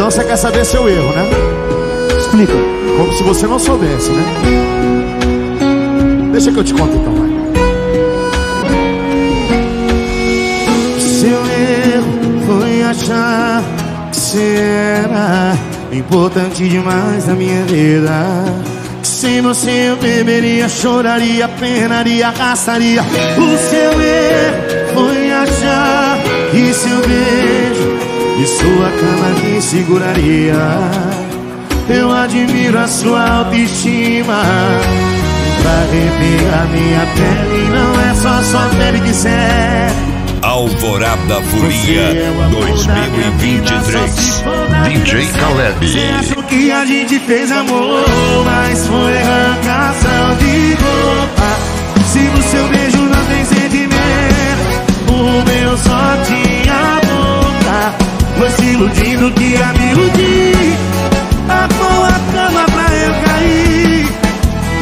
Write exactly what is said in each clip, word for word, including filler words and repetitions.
Então você quer saber seu erro, né? Explica. Como se você não soubesse, né? Deixa que eu te conto então, vai. Seu erro foi achar que você era importante demais na minha vida. Que sem você eu beberia, choraria, penaria, arrastaria. O seu erro foi achar que seu beijo e sua cama me seguraria. Eu admiro a sua autoestima pra arrepiar minha pele. Não é só sua pele que serve. Alvorada Folia dois mil e vinte e três, D J Caleb. Você achou que a gente fez amor, mas foi arrancação de roupa. Se no seu beijo não tem sentimento, o meu só tinha boca. Foi se iludindo que ia me iludir. Armou a cama pra eu cair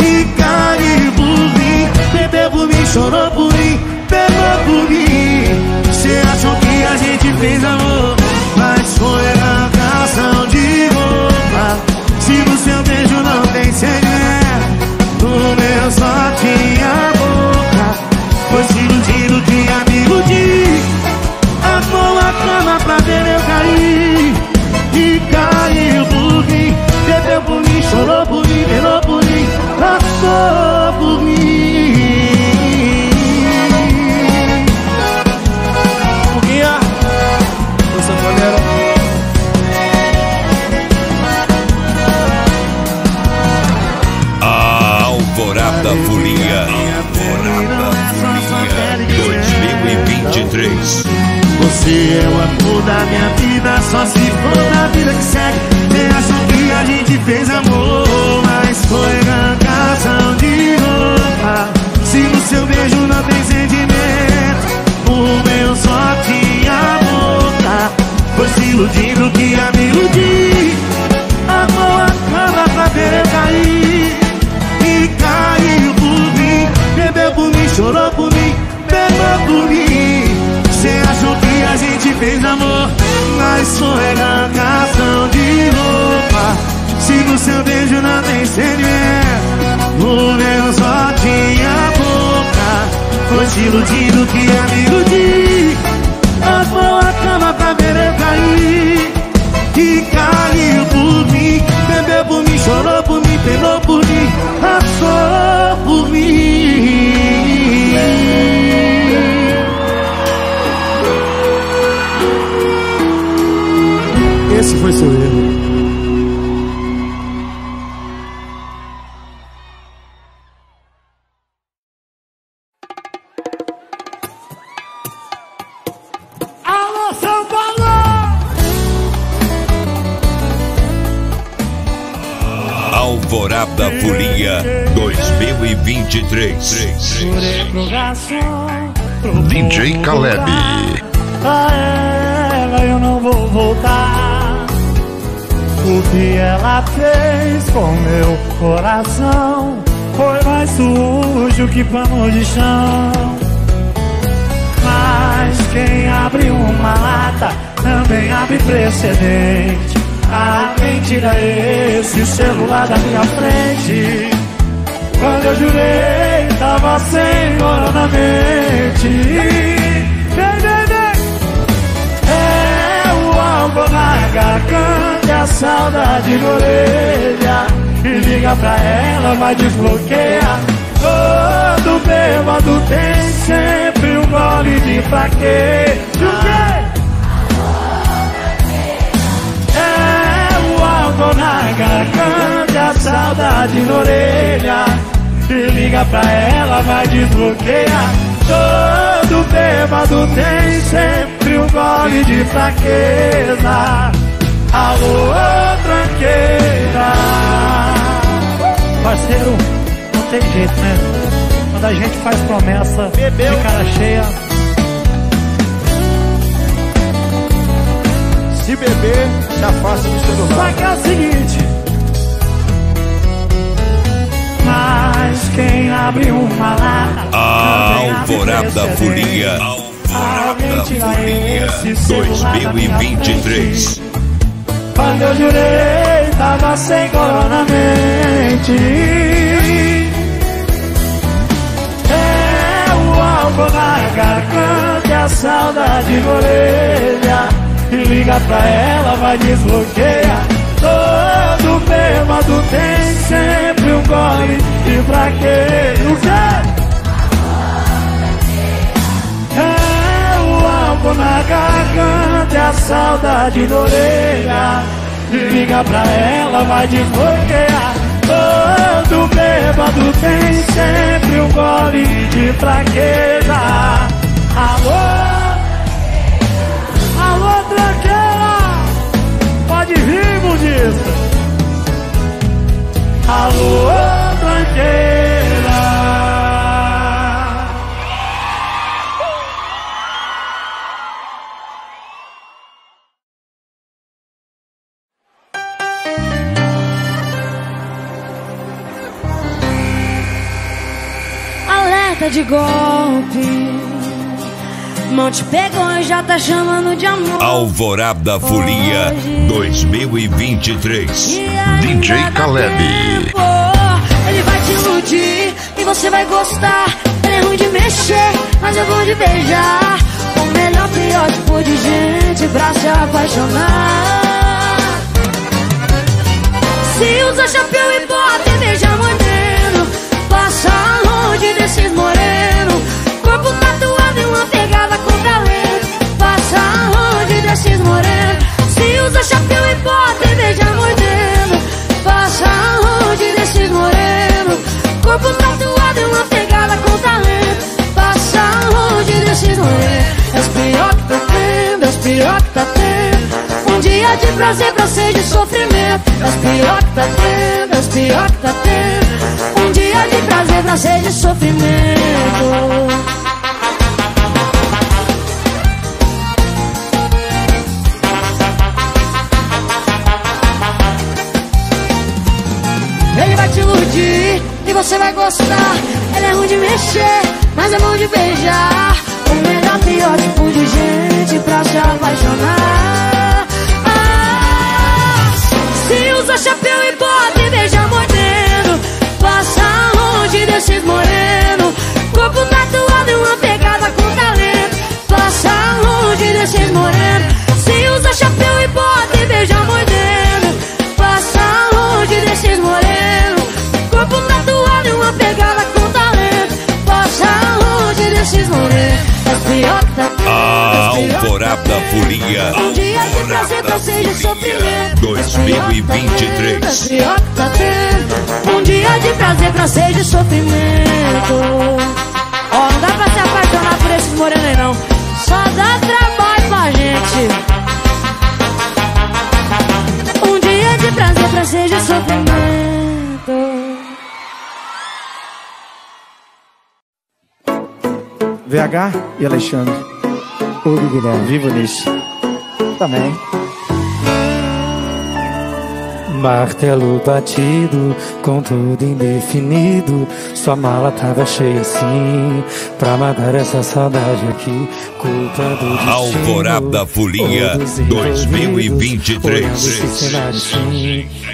e caí por mim. Bebeu por mim, chorou por mim, pegou por mim. Você achou que a gente fez amor, mas foi arrancação de roupa. Se no seu beijo não tem segredo, no meu só tinha boca. Foi se iludindo que ia me iludir. Armou a cama pra ver eu cair e caiu por mim. Bebeu por mim, chorou por mim, beijou por mim, passou por mim. A Alvorada Folia, Alvorada Folia dois mil e vinte e três. Você é o amor da minha vida, só se for na vida que segue. Você achou que a gente fez amor, mas foi arrancação de roupa. Se no seu beijo não tem sentimento, o meu só tinha boca. Foi se iludindo que ia me iludir. Amou a cama pra ver eu cair e caiu por mim. Bebeu por mim, chorou por mim, pegou por mim. Você achou que a gente fez amor, mas foi arrancação de roupa. Se no seu beijo não tem segredo, o meu só tinha boca. Foi se iludindo que ia me iludir. Armou a cama pra ver eu cair e caiu por mim. Bebeu por mim, chorou por mim, pelou por mim, passou por mim. Esse foi seu erro. Alvorada Folia dois mil e vinte e três, D J Caleb. A ela eu não vou voltar. O que ela fez com meu coração foi mais sujo que pano de chão. Mas quem abre uma lata também abre precedente. Ah, quem tira esse celular da minha frente? Quando eu jurei, tava sem hora na mente. Vem, vem, vem. É o álcool na garganta, a saudade na orelha. E liga pra ela, mas desbloqueia. Todo bêbado tem sempre um gole de fraqueza. Na garganta, saudade na orelha. E liga pra ela, vai desbloqueia. Todo bêbado tem sempre um gole de fraqueza. Alô, tranqueira. Parceiro, não tem jeito, né? Quando a gente faz promessa, bebeu de cara cheia. Se beber, se afasta do celular. Só que é o seguinte. Mas quem abre uma lata, a Alvorada Folia, Alvorada Folia dois mil e vinte e três. Quando eu jurei, tava sem cola na mente. É o álcool na garganta e a saudade molha. E liga pra ela, vai desbloqueia. Todo bêbado tem sempre um gole de fraqueio. O quê? Na garganta e a saudade na orelha. Liga pra ela, vai desbloquear. Todo bêbado tem sempre um gole de fraqueza. Alô, alô, tranqueira, pode vir, budista. Alô, tranqueira. De golpe, mão te pegou e já tá chamando de amor. Alvorada Folia dois mil e vinte e três, D J Caleb. Tempo, ele vai te iludir e você vai gostar. Ele é ruim de mexer, mas é bom de beijar. O melhor biótipo de gente pra se apaixonar. Se usa chapéu e bota e beija moreno. Passa longe desses morenos, corpo tatuado e uma pegada com talento. Passa longe desses morenos. Se usa chapéu e bota e beija mordendo. Passa longe desses morenos, corpo tatuado e uma pegada com talento. Passa longe desses morenos. É os pior que tá tendo, é os pior que tá tendo. Um dia de prazer pra ser de sofrimento. É os pior que tá tendo, é os pior que tá tendo. Um dia de prazer pra ser de sofrimento. Ele vai te iludir e você vai gostar. Ele é ruim de mexer, mas é bom de beijar. O melhor pior tipo de gente pra se apaixonar. Ah, se usa chapéu e bota e beija mordendo. Passa longe desses morenos, corpo tatuado e uma pegada com talento. Passa longe desses morenos. Se usa chapéu e bota e beija mordendo. Passa longe desses morenos, corpo tatuado e uma pegada com talento. Passa longe desses morenos. A Alvorada Folia, Alvorada Folia dois mil e vinte e três. Um dia de prazer pra ser de sofrimento. Ó, não dá pra se apaixonar por esses morenos não. Só dá trabalho pra gente. Um dia de prazer pra ser de sofrimento. V H e Alexandre. O Guilherme, vivo nisso. Também. Martelo batido, com tudo indefinido. Sua mala tava cheia assim, pra matar essa saudade aqui. Culpa do destino. Alvorada Folia dois mil e vinte e três.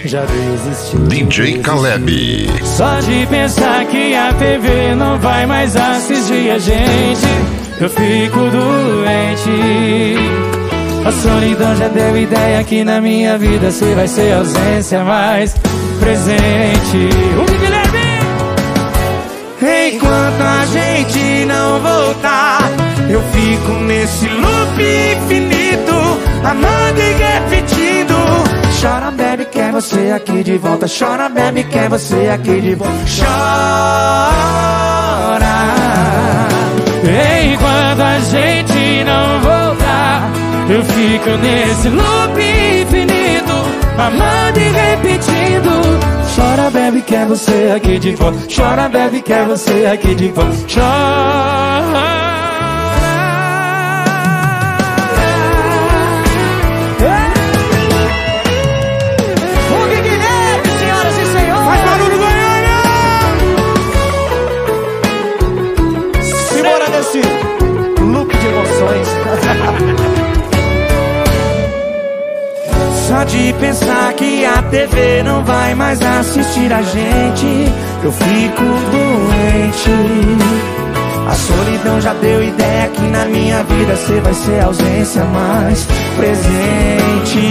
Já desistiu. D J Caleb. Só de pensar que a T V não vai mais assistir a gente, eu fico doente. A solidão já deu ideia que na minha vida você vai ser ausência, mas presente. O Guilherme! Enquanto a gente não voltar, eu fico nesse loop infinito, amando e repetindo. Chora, bebe, quer você aqui de volta. Chora, bebe, quer você aqui de volta. Chora. Enquanto a gente não voltar, eu fico nesse loop infinito, amando e repetindo. Chora, bebe, quer você aqui de volta. Chora, bebe, quer você aqui de volta. Chora. Só Para de pensar que a T V não vai mais assistir a gente. Eu fico doente. A solidão já deu ideia que na minha vida cê vai ser a ausência mais presente.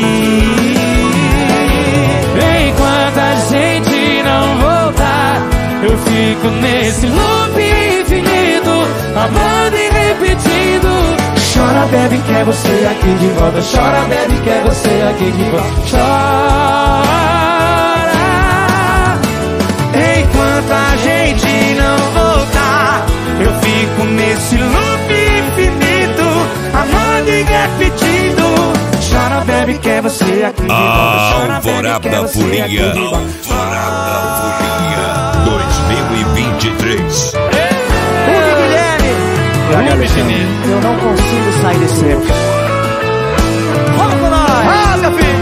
Enquanto a gente não voltar, eu fico nesse loop infinito, amando e repetindo. Chora, bebe, quer você aqui de volta. Chora, bebe, quer você aqui de volta. Chora. Enquanto a gente não voltar, eu fico nesse loop infinito, amando e repetindo. Chora, bebe, quer você aqui de volta. Alvorada Folia, Alvorada Folia dois mil e vinte e três. Hugo Guilherme, Guilherme Virginia, eu não consigo sair desse erro. Vamos com nós. Ah, meu filho.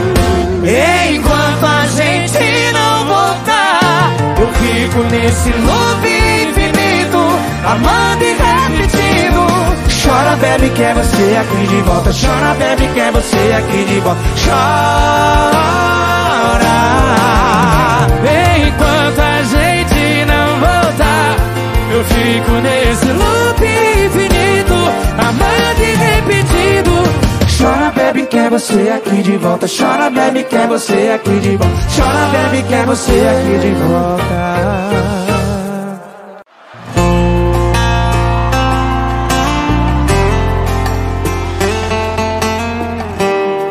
Enquanto a gente não voltar, eu fico nesse loop infinito, amando e repetindo. Chora, bebe, quer você aqui de volta. Chora, bebe, quer você aqui de volta. Chora. Enquanto a gente não voltar, eu fico nesse loop infinito, amando e repetindo. Chora, bebe, quer você aqui de volta. Chora, bebe, quer você aqui de volta. Chora, bebe, quer você aqui de volta.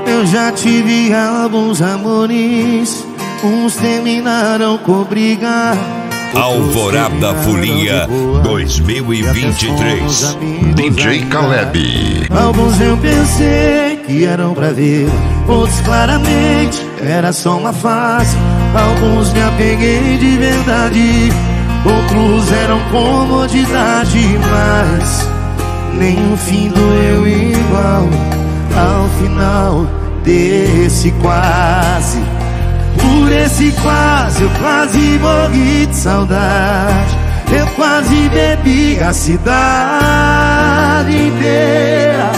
Eu já tive alguns amores, uns terminaram com briga. Alvorada Folia dois mil e vinte e três, D J Caleb. Alguns eu pensei que eram pra ver, outros claramente era só uma fase. Alguns me apeguei de verdade, outros eram comodidade. Mas nenhum fim doeu igual ao final desse quase. Por esse quase eu quase morri de saudade. Eu quase bebi a cidade inteira.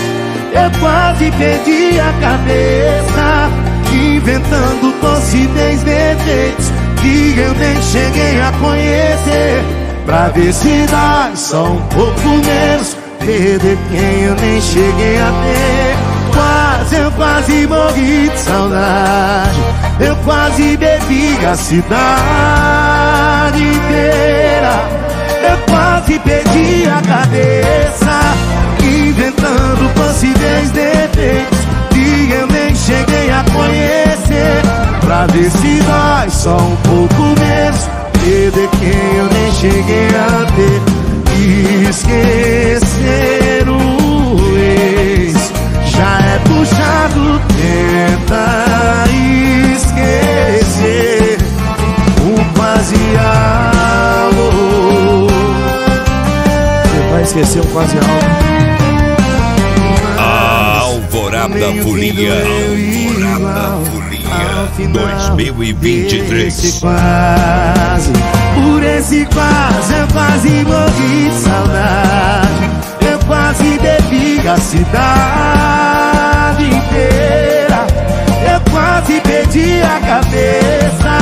Eu quase perdi a cabeça, inventando possíveis defeitos que eu nem cheguei a conhecer, pra ver se dá só um pouco menos perder quem eu nem cheguei a ver. Quase, eu quase morri de saudade. Eu quase bebi a cidade inteira. Eu quase perdi a cabeça, inventando possíveis defeitos que eu nem cheguei a conhecer, pra ver se vai só um pouco menos perder quem eu nem cheguei a ter. E esquecer o ex já é puxado, tenta esquecer o quase algo. Você vai esquecer o quase algo. Alvorada Folia, Alvorada Folia dois mil e vinte e três. Quase, por esse quase eu quase morri de saudade. Eu quase bebi a cidade inteira. Eu quase perdi a cabeça,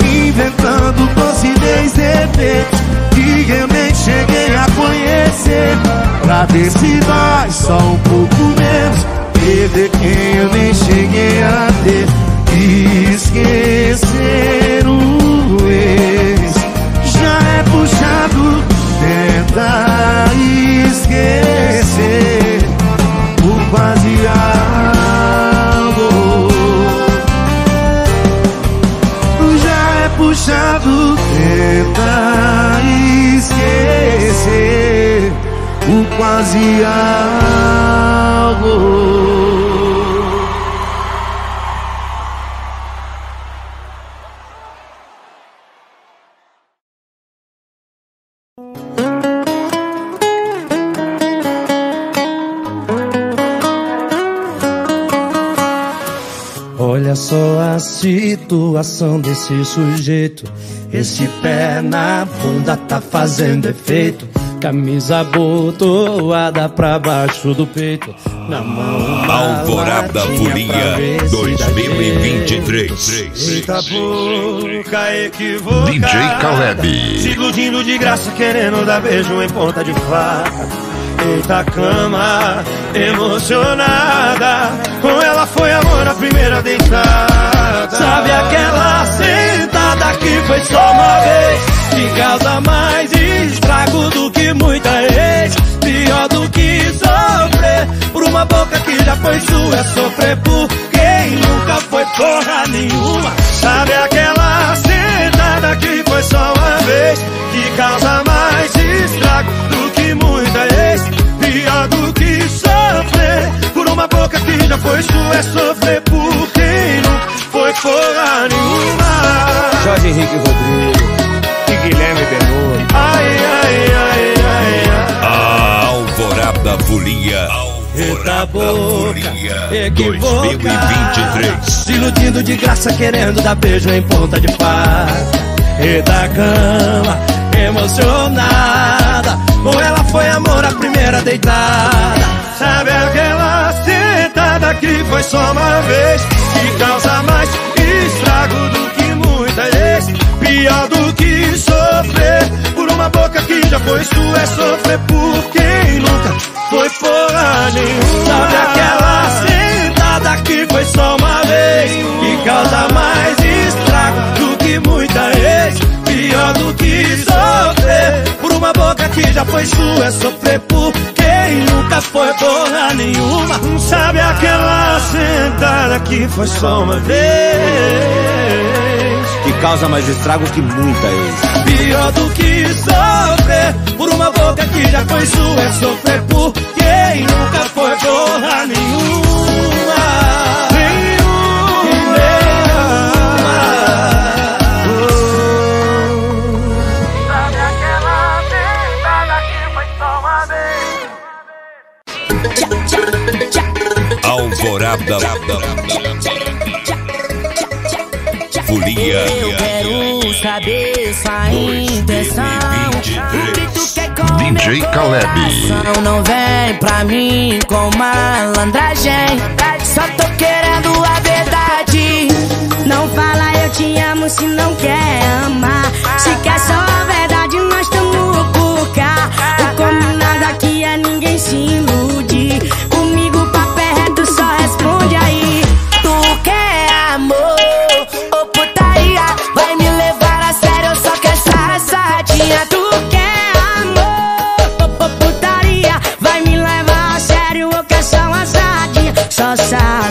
inventando possíveis defeitos que eu nem cheguei a conhecer, pra ver se dói só um pouco menos perder quem eu nem cheguei a ter. E esquecer o ex já é puxado, tenta esquecer o quase algo. Já é puxado, tenta esquecer o quase algo. Olha só a situação desse sujeito. Esse pé na bunda tá fazendo efeito. camisa abotoada pra baixo do peito, na mão Alvorada Folia dois mil e vinte e três. Eita boca equivocada, D J Caleb, se iludindo de graça, querendo dar beijo em ponta de faca. Eita cama emocionada, com ela foi amor a primeira deitada. Sabe aquela sentada que foi só uma vez, que causa mais estrago do que muita ex? Pior do que sofrer por uma boca que já foi sua é sofrer por quem nunca foi porra nenhuma. Sabe aquela sentada que foi só uma vez, que causa mais estrago do que muita ex? Pior do que sofrer por uma boca que já foi sua é sofrer por quem nunca foi porra nenhuma. Jorge Henrique Rodrigues, Guilherme Benoni. Ai, ai, ai, ai, ai. A Alvorada Folia. Eita boca equivocada, se iludindo de graça, querendo dar beijo em ponta de faca. Eita cama emocionada, com ela foi amor a primeira deitada. Sabe aquela sentada que foi só uma vez, que causa mais estrago do que muita ex? Pior do que sofrer por uma boca que já foi sua é sofrer por quem nunca foi porra nenhuma. Sabe aquela sentada que foi só uma vez, que causa mais estrago do que muita ex? Pior do que sofrer por uma boca que já foi sua é sofrer por quem nunca foi porra nenhuma. Sabe aquela sentada que foi só uma vez, que causa mais estragos que muita ex? Pior do que sofrer por uma boca que já foi sua é sofrer por quem nunca foi porra nenhuma. Nenhuma, nenhuma. Sabe aquela sentada que foi só uma vez? Alvorada Folia. Eu quero saber sua intenção, o que tu quer comer, D J Caleb. Não vem pra mim com malandragem, só tô querendo a verdade. Não fala eu te amo se não quer amar, se quer só a verdade nós tamo por cá. O combinado aqui é ninguém se iludir, comigo o papel é reto, só responde aí. Tu quer amor,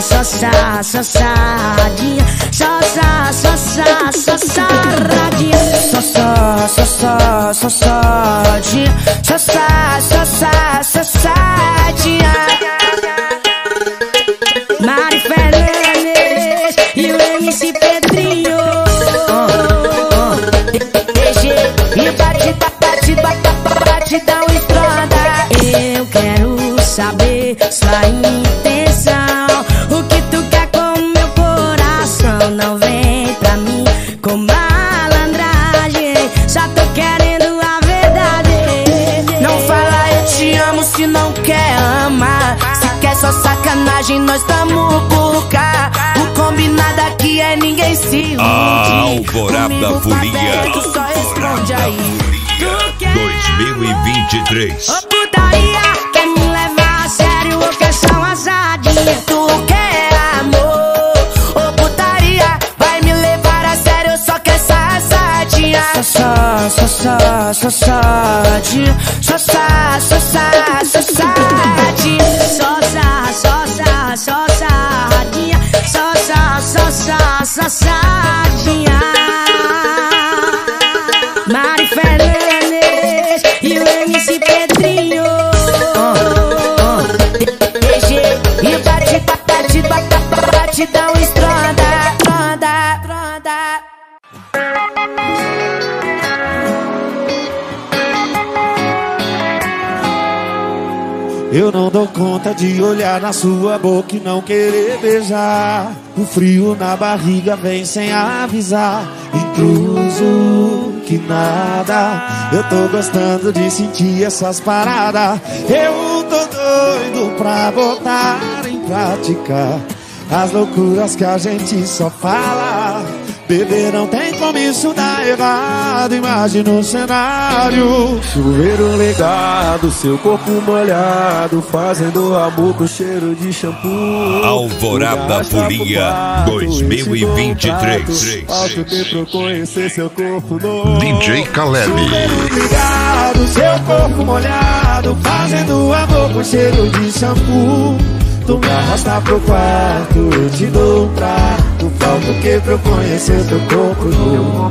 só sa, só sadinha, só sa, só sa, só saradinha, só só, só só, só sadinha, só sa, só sa, só sadinha. Mari Fernandes e o M C Pedrinho, e batida, batida, batida ou estrada. Eu quero saber sua intenção, só sacanagem, nós tamo por cá. O combinado aqui é ninguém se iludir. Ah, Alvorada Folia, Alvorada Folia dois mil e vinte e três. Ô putaria, quer me levar a sério ou quer só uma sadinha? Tu quer amor, ô putaria, vai me levar a sério ou só quer só sadinha? Só só, só só, só sadinha, só só, só só, só sadinha, só só sarradinha, só sa, só sa, só sarradinha. Mari Fernandes e o M C Pedrinho, D G e bate, bate, bate, bate, bate, dá um estronda, tronda, tronda. Eu não dou conta de olhar na sua boca e não querer beijar. O frio na barriga vem sem avisar, intruso. que nada. Eu tô gostando de sentir essas paradas. Eu tô doido pra botar em prática as loucuras que a gente só fala. Beber não tem como isso dar errado. Imagina o cenário: chuveiro ligado, seu corpo molhado, fazendo amor com cheiro de shampoo. Alvorada Purinha dois mil e vinte e três. Alto tempo conhecer seu corpo novo. D J Caleb. Chuveiro ligado, seu corpo molhado, fazendo amor com cheiro de shampoo. Tu me arrasta pro quarto, eu te dou um prato. Falta o que pra eu conhecer teu corpo nu.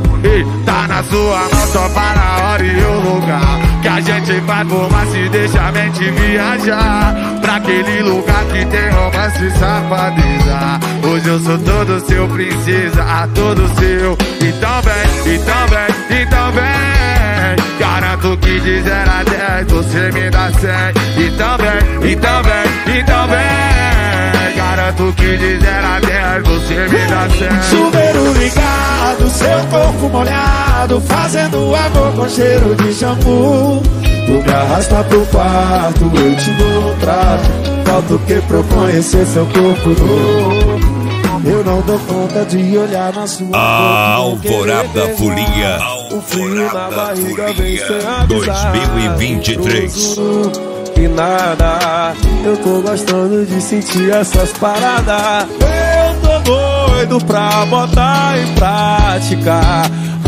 Tá na sua mão só para a hora e o lugar que a gente vai formar, se deixa a mente viajar pra aquele lugar que tem romance e safadeza. Hoje eu sou todo seu, princesa, a todo seu. Então vem, então vem, então vem. Garanto que de zero a dez você me dá cem. Então vem, então vem, então vem. Garanto que de zero a dez você me dá certo. Chuveiro ligado, seu corpo molhado, fazendo amor com cheiro de shampoo. Tu me arrasta pro quarto, eu te dou um trato. Falta o que pra eu conhecer seu corpo novo. Eu não dou conta de olhar na sua boca. A Alvorada Folia, o frio na barriga vem sem avisar. dois mil e vinte e três. E nada, eu tô gostando de sentir essas paradas. Eu tô doido pra botar em prática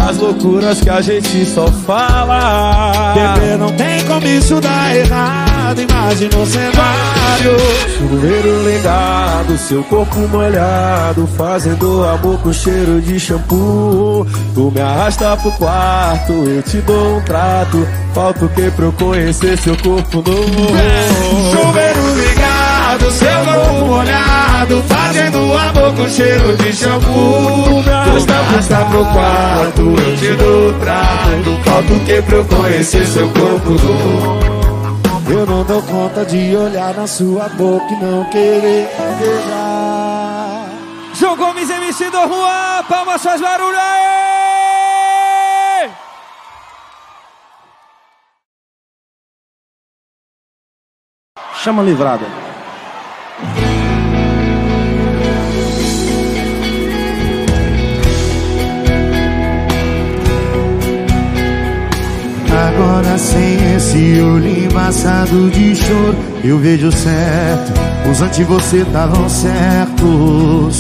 as loucuras que a gente só fala. Beber não tem como isso dar errado. Imagina o cenário: chuveiro ligado, seu corpo molhado, fazendo amor com cheiro de shampoo. Tu me arrasta pro quarto, eu te dou um trato. Falta o que pra eu conhecer seu corpo novo. É, chuveiro ligado, seu corpo molhado, fazendo amor com cheiro de shampoo. Me arrasta pro quarto, eu te dou trato. Falta o que pra eu conhecer seu corpo novo. Eu não dou conta de olhar na sua boca e não querer beijar. Jogou Miss M C do Juan, palmas, faz barulho aí! Chama Livrada. Agora sem esse olho embaçado de choro, eu vejo certo, os anti você estavam certos.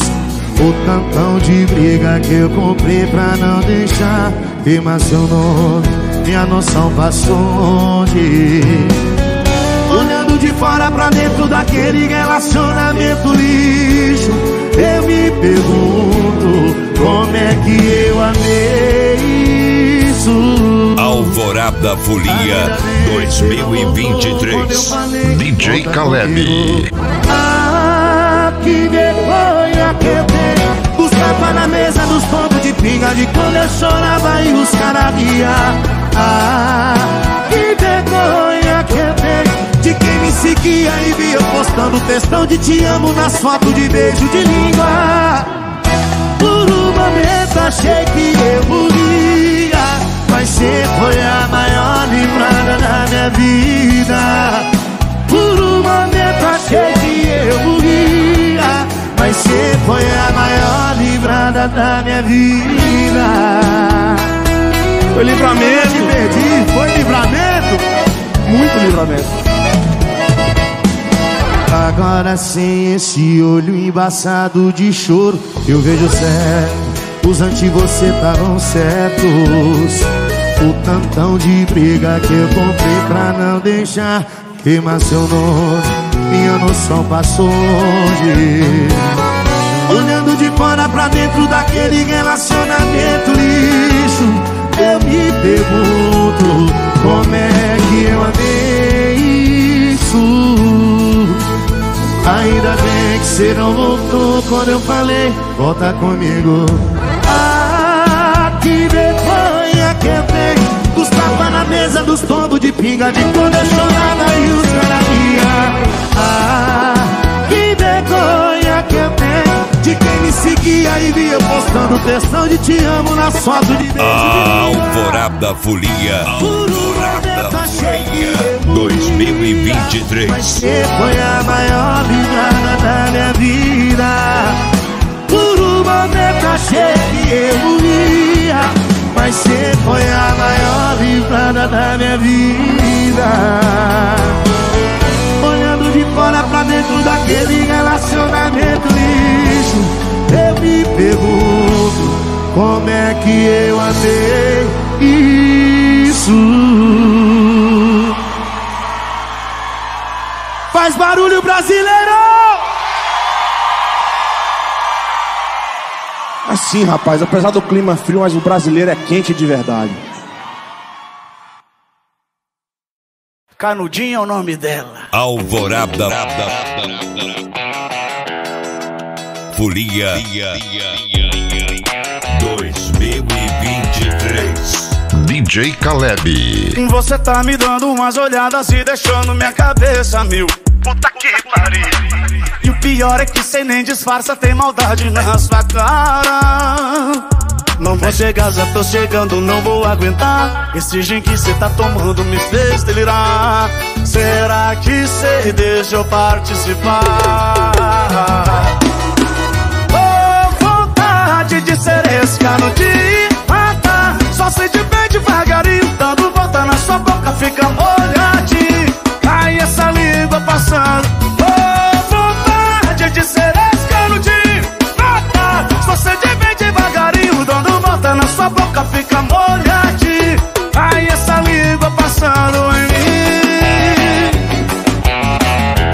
O tantão de briga que eu comprei pra não deixar queimar seu nome, minha noção passou onde? Olhando de fora pra dentro daquele relacionamento lixo, eu me pergunto como é que eu amei isso. Alvorada Folia dois mil e vinte e três, D J Caleb. Ah, que vergonha que eu tenho dos tapas na mesa, dos pontos de pinga, de quando eu chorava e os caras riam. Ah, que vergonha que eu tenho de quem me seguia e via postando textão de te amo nas fotos de beijo de língua. Por um momento achei que eu morria, mas você foi a maior livrada da minha vida. Por um momento achei que eu morria, mas você foi a maior livrada da minha vida. Foi livramento, me perdi, foi livramento, muito livramento. Agora sem esse olho embaçado de choro, eu vejo certo, os anti você estavam certos. O tantão de briga que eu comprei pra não deixar queimar seu nome, minha noção passou longe. Olhando de fora pra dentro daquele relacionamento lixo, eu me pergunto como é que eu amei isso. Ainda bem que você não voltou quando eu falei, volta comigo. Ah, que vergonha que eu tenho dos tapas na mesa, dos tombos de pinga, de quando eu chorava e os caras riam. Ah, que vergonha que eu tenho de quem me seguia e via postando textão de te amo nas fotos de beijo. Alvorada Folia, Alvorada Folia dois mil e vinte e três. Mas você foi a maior ligada da minha vida. Por uma momento achei que eu morria, mas você foi a maior livrada da minha vida. Olhando de fora pra dentro daquele relacionamento lixo, eu me pergunto como é que eu amei isso. Faz barulho, brasileiro! Assim, rapaz, apesar do clima frio, mas o brasileiro é quente de verdade. Canudinha é o nome dela. Alvorada Folia dois mil e vinte e três. D J Caleb. Você tá me dando umas olhadas e deixando minha cabeça mil. Puta que pariu. E o pior é que cê nem disfarça, tem maldade na sua cara. Não vou chegar, já tô chegando, não vou aguentar. Esse gin que cê tá tomando me fez delirar. Será que cê deixa eu participar? Oh, vontade de ser esse canudinho, matar. Só se te bem devagarinho, dando volta na sua boca, fica molhadinho. Cai essa língua passando. Oh, vontade de ser esse canudinho, matar. Só se te bem devagarinho, dando volta na sua boca, fica molhadinho. Cai essa língua passando em mim.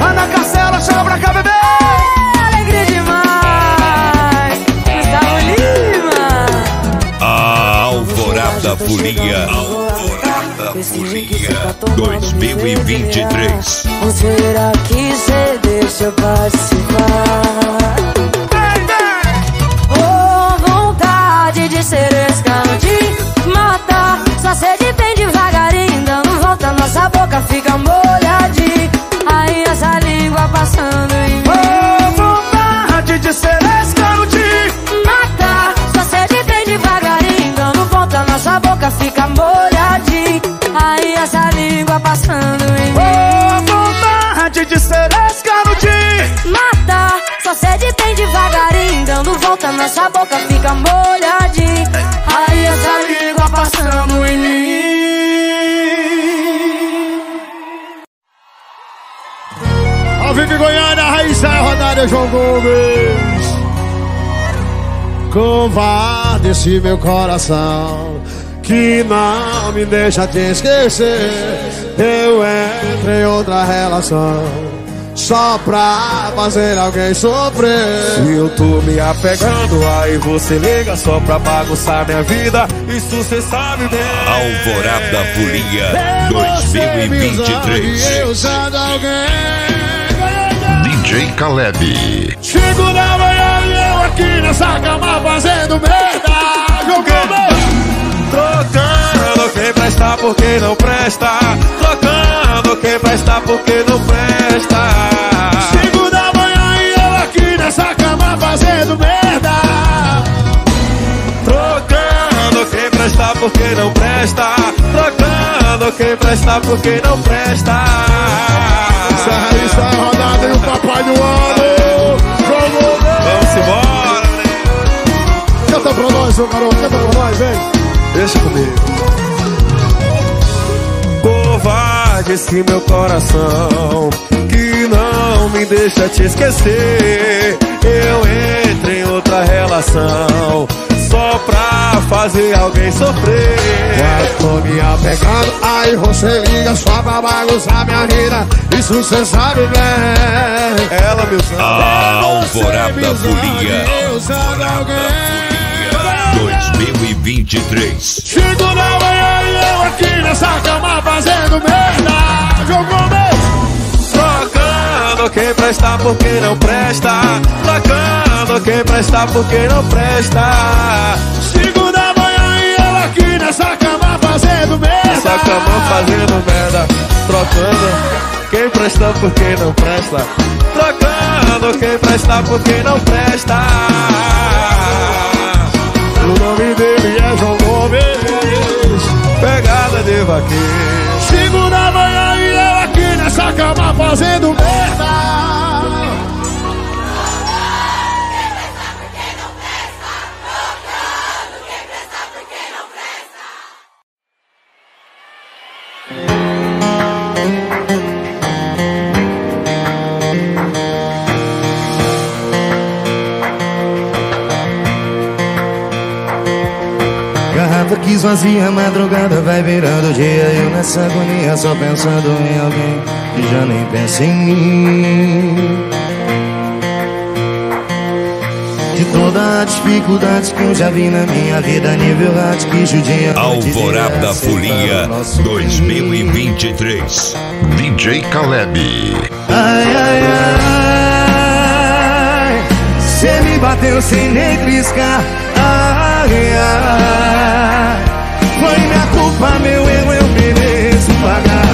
Ana Carcela, chama pra cá, bebê. Alegria demais, Gustavo Lima. A Alvorada Folia dois mil e vinte e três. Ou será que cê deixa eu participar? Oh, vontade de ser esse canudinho, matar. Só sede bem devagarinho, dando volta, nossa boca fica molhadinho. Aí essa língua passando em mim. Oh, vontade de ser esse canudinho, matar. Só sede bem devagarinho, dando volta, nossa boca fica molhadinho. Aí essa língua passando em mim. Oh, vontade de ser esse canudinho, matar. Só sede bem devagarinho, dando volta, nossa boca fica molhadinho. Aí essa língua passando em mim. Ao vivo em Goiânia, Raíssa Rodário, João Gomes. Covarde esse meu coração que não me deixa te esquecer. Eu entro em outra relação só pra fazer alguém sofrer. Se eu tô me apegando, aí você liga só pra bagunçar minha vida. Isso cê sabe bem. Alvorada Folia dois mil e vinte e três. Eu já de alguém. D J Caleb. Chego da manhã e eu aqui nessa cama fazendo merda. Jogando, trocando quem presta por quem não presta. Trocando quem presta por quem não presta. Cinco da manhã e eu aqui nessa cama fazendo merda. Trocando quem presta por quem não presta. Trocando quem presta por quem não presta. Essa revista é rodada e o papai do ano. Vamos embora, né? Canta pra nós, meu garoto, canta pra nós, vem. Deixa comigo. Covarde esse meu coração que não me deixa te esquecer. Eu entro em outra relação só pra fazer alguém sofrer. Mas tô me apegando, aí você liga só pra bagunçar minha vida. Isso cê sabe bem. Ela me usa. Alvorada Folia dois mil e vinte e três. Chego na manhã e eu aqui nessa cama fazendo merda. Jogou mesmo. Trocando quem presta por quem não presta. Trocando quem presta por quem não presta. Chego na manhã e eu aqui nessa cama fazendo merda. Nessa cama fazendo merda. Trocando quem presta por quem não presta. Trocando quem presta por quem não presta. fazendo merda. Garrafa que esvazia a madrugada, vai virando o dia. Eu nessa agonia, só pensando em alguém que já nem pensa em mim. De toda a dificuldade que eu já vi na minha vida, nível rádio que judia. Alvorada Folia dois mil e vinte e três, D J Caleb. Ai, ai, ai, cê me bateu sem nem piscar. Ai, ai, foi minha culpa, meu erro, eu mereço pagar.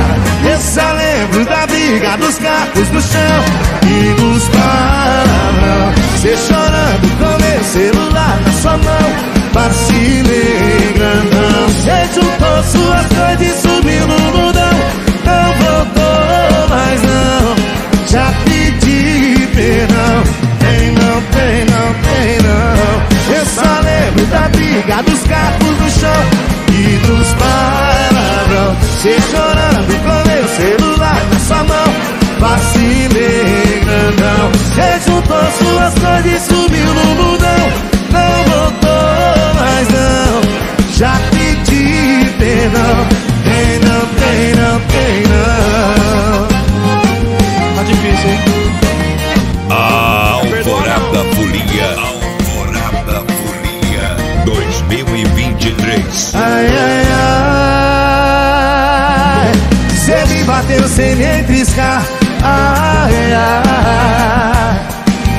Eu só lembro da briga, dos carros no chão e dos palavrão. Cê chorando com meu celular na sua mão, vacilei grandão. Cê juntou suas coisas e subiu no mundão, não voltou mais não. Já pedi perdão, tem não, tem não, tem não. Eu só lembro da briga, dos carros no chão e dos palavrão. Cê chorando com meu celular na sua mão, vacilei grandão. Cê juntou suas coisas e sumiu no mundão, não voltou mais não. Já pedi perdão, tem não, tem não, tem não. Tá difícil, hein? A Alvorada Folia, Alvorada Folia dois mil e vinte e três. Ai, ai, ai, cê me bateu sem nem triscar. Ai, ai,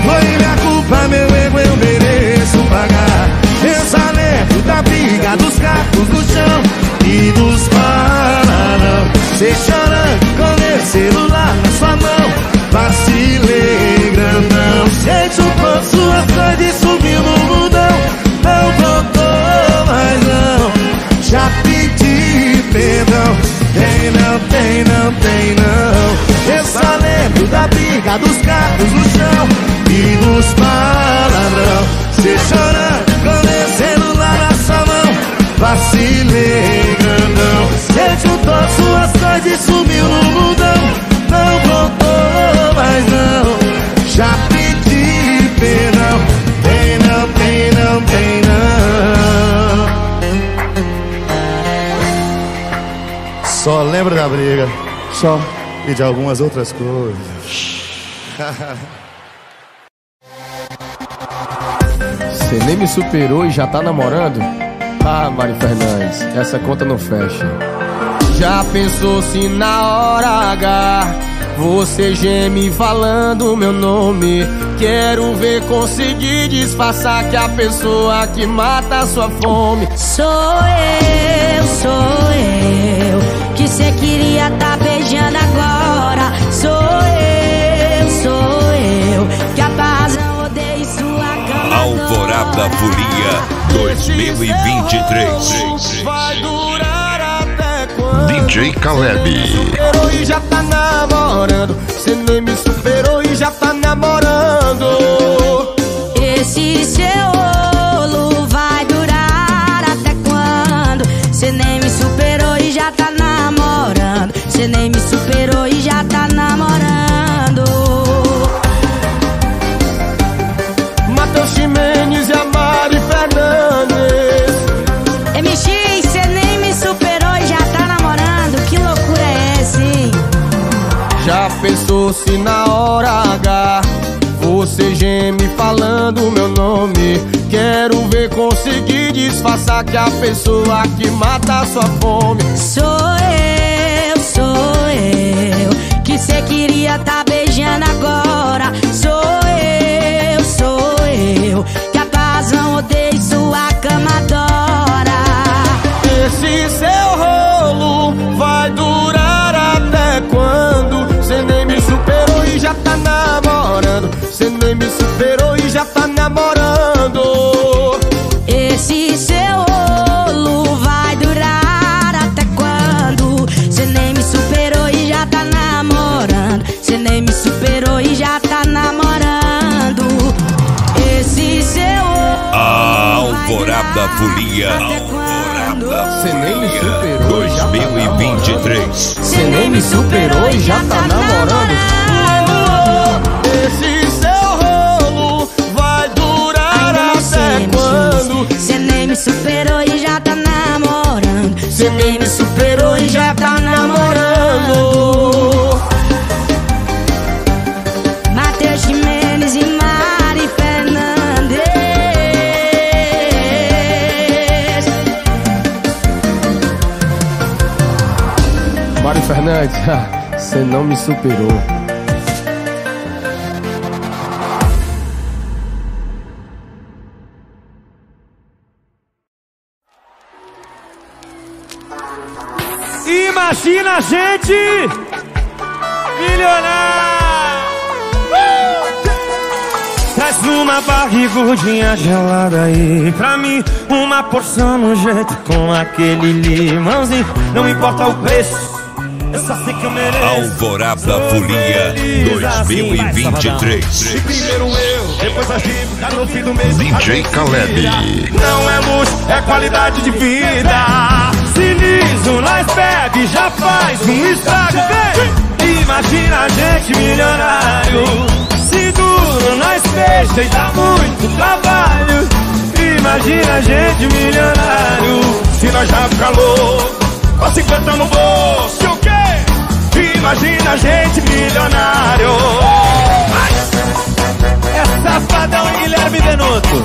foi minha culpa, meu erro, eu mereço pagar. Eu só lembro da briga, dos carros no chão e dos palavrão. Cê chorando com meu celular na sua mão, vacilei grandão. Cê juntou suas coisas e sumiu no mundão, não voltou mais não. Já pedi perdão, tem não, tem não, tem não. Eu só lembro da briga, dos carros no chão e dos palavrão. Se chorando com meu celular na sua mão, vacilei grandão. Cê juntou suas coisas e sumiu no mundão, não voltou mais não. Já pedi perdão, tem não, tem não, tem não. Só lembro da briga, só, e de algumas outras coisas. Você nem me superou e já tá namorando? Ah, Mari Fernandes, essa conta não fecha. Já pensou se na hora H você geme falando meu nome? Quero ver conseguir disfarçar que a pessoa que mata a sua fome sou eu, sou eu que cê queria tá beijando agora. Sou eu, sou eu que a barra odeia sua cama. Alvorada Folia dois mil e vinte e três. Vai durar até quando? D J Caleb. Cê nem me superou e já tá namorando. Cê nem me superou e já tá namorando. Esse seu rolo vai durar até quando? Cê nem me superou e já tá namorando. Você nem me superou e já tá namorando. Matheus Chimenez e a Mari Fernandes. M X, você nem me superou e já tá namorando. Que loucura é essa, hein? Já pensou se na hora H você geme falando meu nome? Quero ver conseguir disfarçar que a pessoa que mata a sua fome sou eu, sou eu que cê queria tá beijando agora. Sou eu, sou eu que a razão odeia e sua cama adora. Esse seu rolo vai durar até quando? Cê nem me superou e já tá namorando. Cê nem me superou e já tá namorando. Esse seu rolo vai durar até quando? Cê nem me superou e já tá namorando. Cê da Folia ao Cê nem me superou e já tá namorando. Cê nem me superou e já tá namorando. Esse seu rolo vai durar até quando? Cê nem me superou e já tá namorando. Cê nem me superou e já tá namorando. Mário Fernandes, você não me superou. Imagina a gente milionário! Uh! Traz uma barrigudinha gelada aí pra mim, uma porção no jeito com aquele limãozinho. Não importa o preço, eu só sei que eu mereço. Alvorada Folia dois mil e vinte e três. Assim, primeiro eu, depois a dívida, no fim do mês D J Caleb. Não é luxo, é qualidade de vida. Sinistro, nós bebe, já faz um estrago. Vem, imagina a gente milionário. Se duro, nós fecha e dá muito trabalho. Imagina a gente milionário. Se nós já fica louco, com cinquenta no bolso, o quê? Imagina a gente milionário. É safadão e Guilherme Benuto.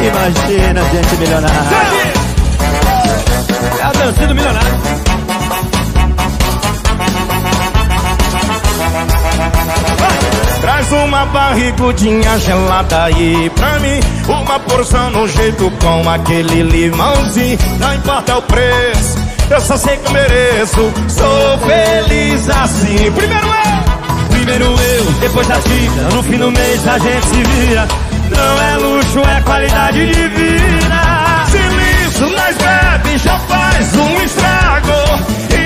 Imagina a gente milionário. É a dança do milionário. Vai. Traz uma barrigudinha gelada aí pra mim, uma porção no jeito com aquele limãozinho. Não importa o preço, eu só sei que eu mereço. Sou feliz assim. Primeiro eu, primeiro eu, depois da dívida, no fim do mês a gente se vira. Não é luxo, é qualidade de vida. Silício, nós bebe, já faz um estrago.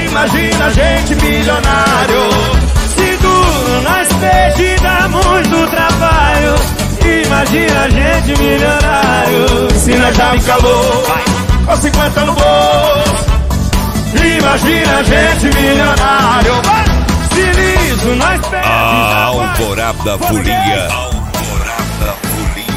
Imagina a gente milionário. Se duro, nós pede, dá muito trabalho. Imagina a gente milionário. Se nós já fica louco, com cinquenta no bolso. Imagina a gente milionário. Sinistro, nós perdemos. A Alvorada Folia, Alvorada Folia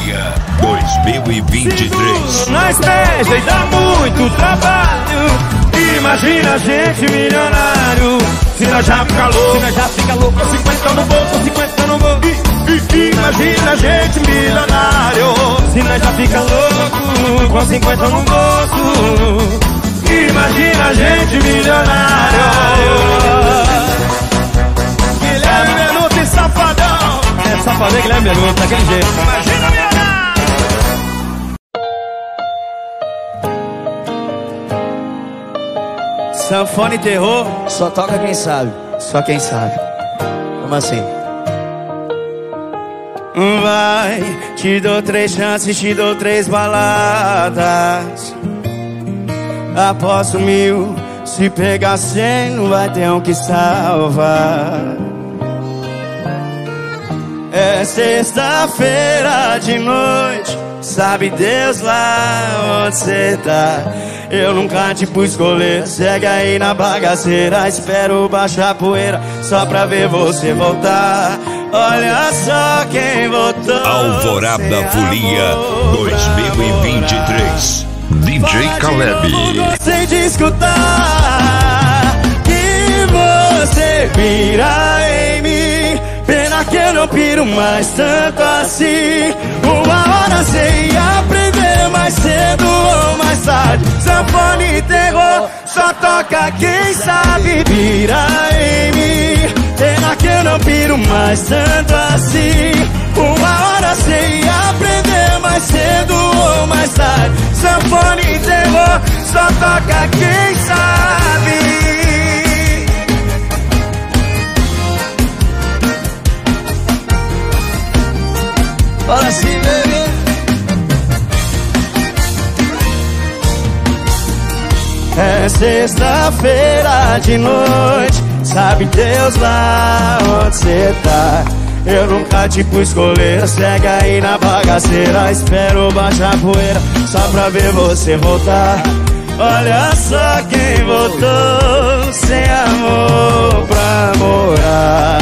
dois mil e vinte e três. Sinistro, nós perdemos e dá muito trabalho. Imagina a gente milionário. Se nós já fica louco, se nós já fica louco, com cinquenta no bolso, cinquenta no bolso. Imagina a gente milionário. Se nós já fica louco, com cinquenta no bolso. Imagina a gente milionário. Guilherme Benuto e Safadão. É Safadão e Guilherme Benuto, daquele jeito. Imagina milionário. Sanfone e terror só toca quem sabe, só quem sabe. Como assim? Vai, te dou três chances, te dou três baladas. Aposto mil, se pegar cem, não vai ter um que salvar. É sexta-feira de noite, sabe Deus lá onde cê tá. Eu nunca te pus coleira, segue aí na bagaceira. Espero baixar a poeira, só pra ver você voltar. Olha só quem voltou. Alvorada Folia dois mil e vinte e três. D J Caleb. Sem te escutar, que você pira em mim. Pena que eu não piro mais tanto assim. Uma hora cê ia aprender, mais cedo ou mais tarde. Sanfone e terror só toca quem sabe. Pira em mim. Pena que eu não piro mais tanto assim. Uma hora cê ia aprender, mais cedo ou mais tarde. Sanfone e terror só toca quem sabe. Olha assim, bebê. É sexta-feira de noite, sabe Deus lá onde cê tá. Eu nunca te pus coleira, segue aí na bagaceira. Espero baixar poeira só pra ver você voltar. Olha só quem voltou, sem amor pra morar.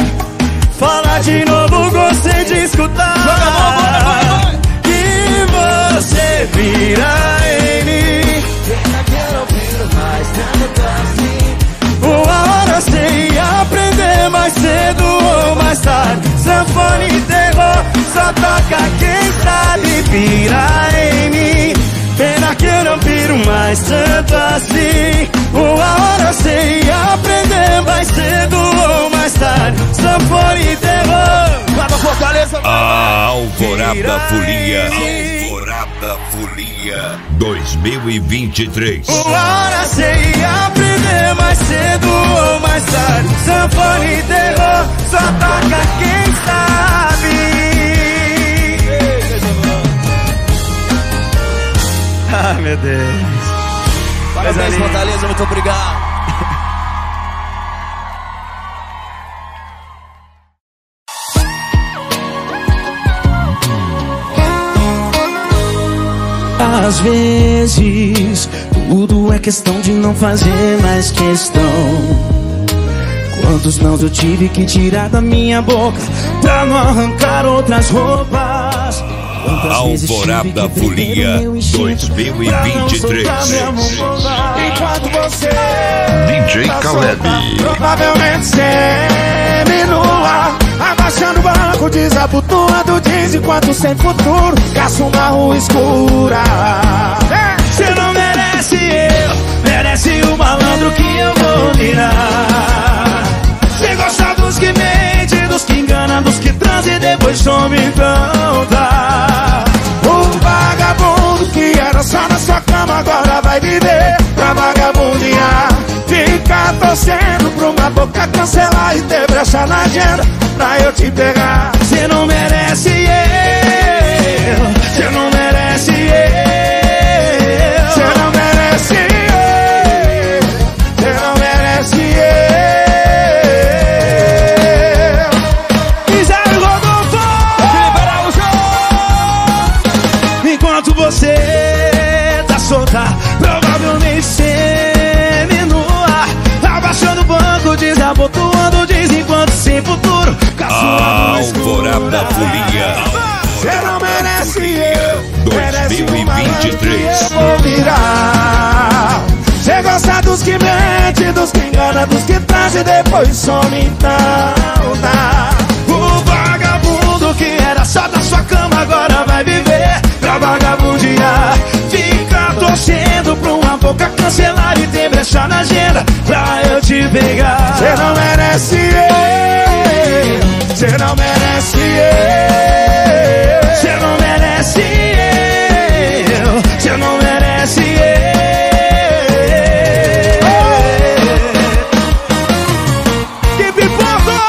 Fala de novo, gostei de escutar. Que você virá em mim. Uma hora sem aprender, mais cedo ou mais tarde. Sanfone e terror, só toca quem sabe virar em mim. Pena que eu não viro mais tanto assim. Uma hora sem aprender, mais cedo ou mais tarde. Sanfone e terror, lá da Fortaleza. A Alvorada Folia, Alvorada Folia dois mil e vinte e três. Uma hora sem aprender, mais cedo ou mais tarde. Sanfone e terror, só toca quem sabe. Ah, meu Deus. Parabéns, Fortaleza, muito obrigado. Às vezes, tudo é questão de não fazer mais questão. Quantos nãos eu tive que tirar da minha boca pra não arrancar outras roupas. Alvorada Folia dois mil e vinte e três. Enquanto você D J Caleb provavelmente sempre no ar, abaixando o banco, desabotoando, diz enquanto sem futuro caça uma rua escura. Você não merece eu, merece o malandro que eu vou virar. Você gosta dos que mente, dos que engana, dos que transa e depois some então tá. Que era só na sua cama, agora vai viver pra vagabundear. Fica torcendo pra uma boca cancelar e ter brecha na agenda pra eu te pegar. Cê não merece eu, cê não merece eu, cê não merece eu, cê não merece eu. E Zé Rodolfo, enquanto você provavelmente seminua, abaixando o banco, desabotoando, diz enquanto sem futuro caçoando escura. Alvorada Folia, você não merece eu, dois mil e vinte e três. Você gosta dos que mente, dos que engana, dos que traz e depois some então tá. O vagabundo que era só da sua cama, agora vai viver pra vagabundear. Fica torcendo pra uma boca cancelar e tem brecha na agenda pra eu te pegar. Cê não merece eu, cê não merece eu, cê não merece eu, cê não merece eu. Que pipoca!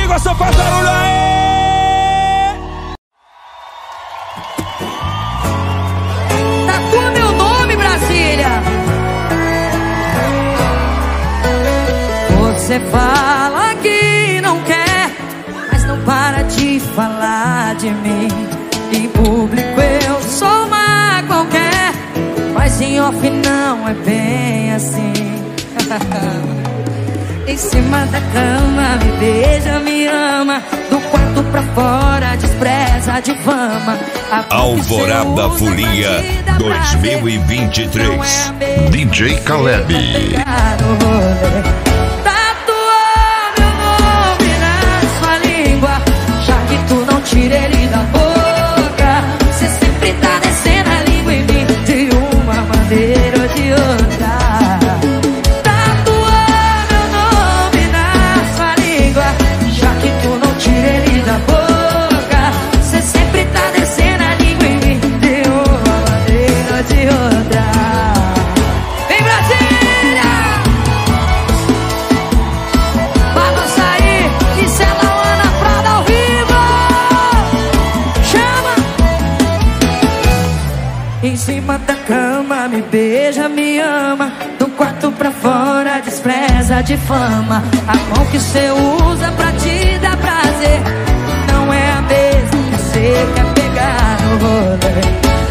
Que gostou faz barulho aí? Você fala que não quer, mas não para de falar de mim. Em público eu sou uma qualquer, mas em off não é bem assim. Em cima da cama me beija, me ama, do quarto pra fora despreza, difama. Alvorada Folia dois mil e vinte e três, D J Caleb. Tira ele da boca. Você sempre tá descendo a língua em mim de uma maneira ou de outra. Tatuou meu nome na sua língua, já que tu não tira ele da boca. Você sempre tá descendo a língua em mim de uma maneira ou de outra. Vem Brasília, balança aí, isso é lá. Em cima da cama me beija, me ama, do quarto pra fora, despreza de fama. A mão que cê usa pra te dar prazer não é a mesma que cê quer pegar no rolê.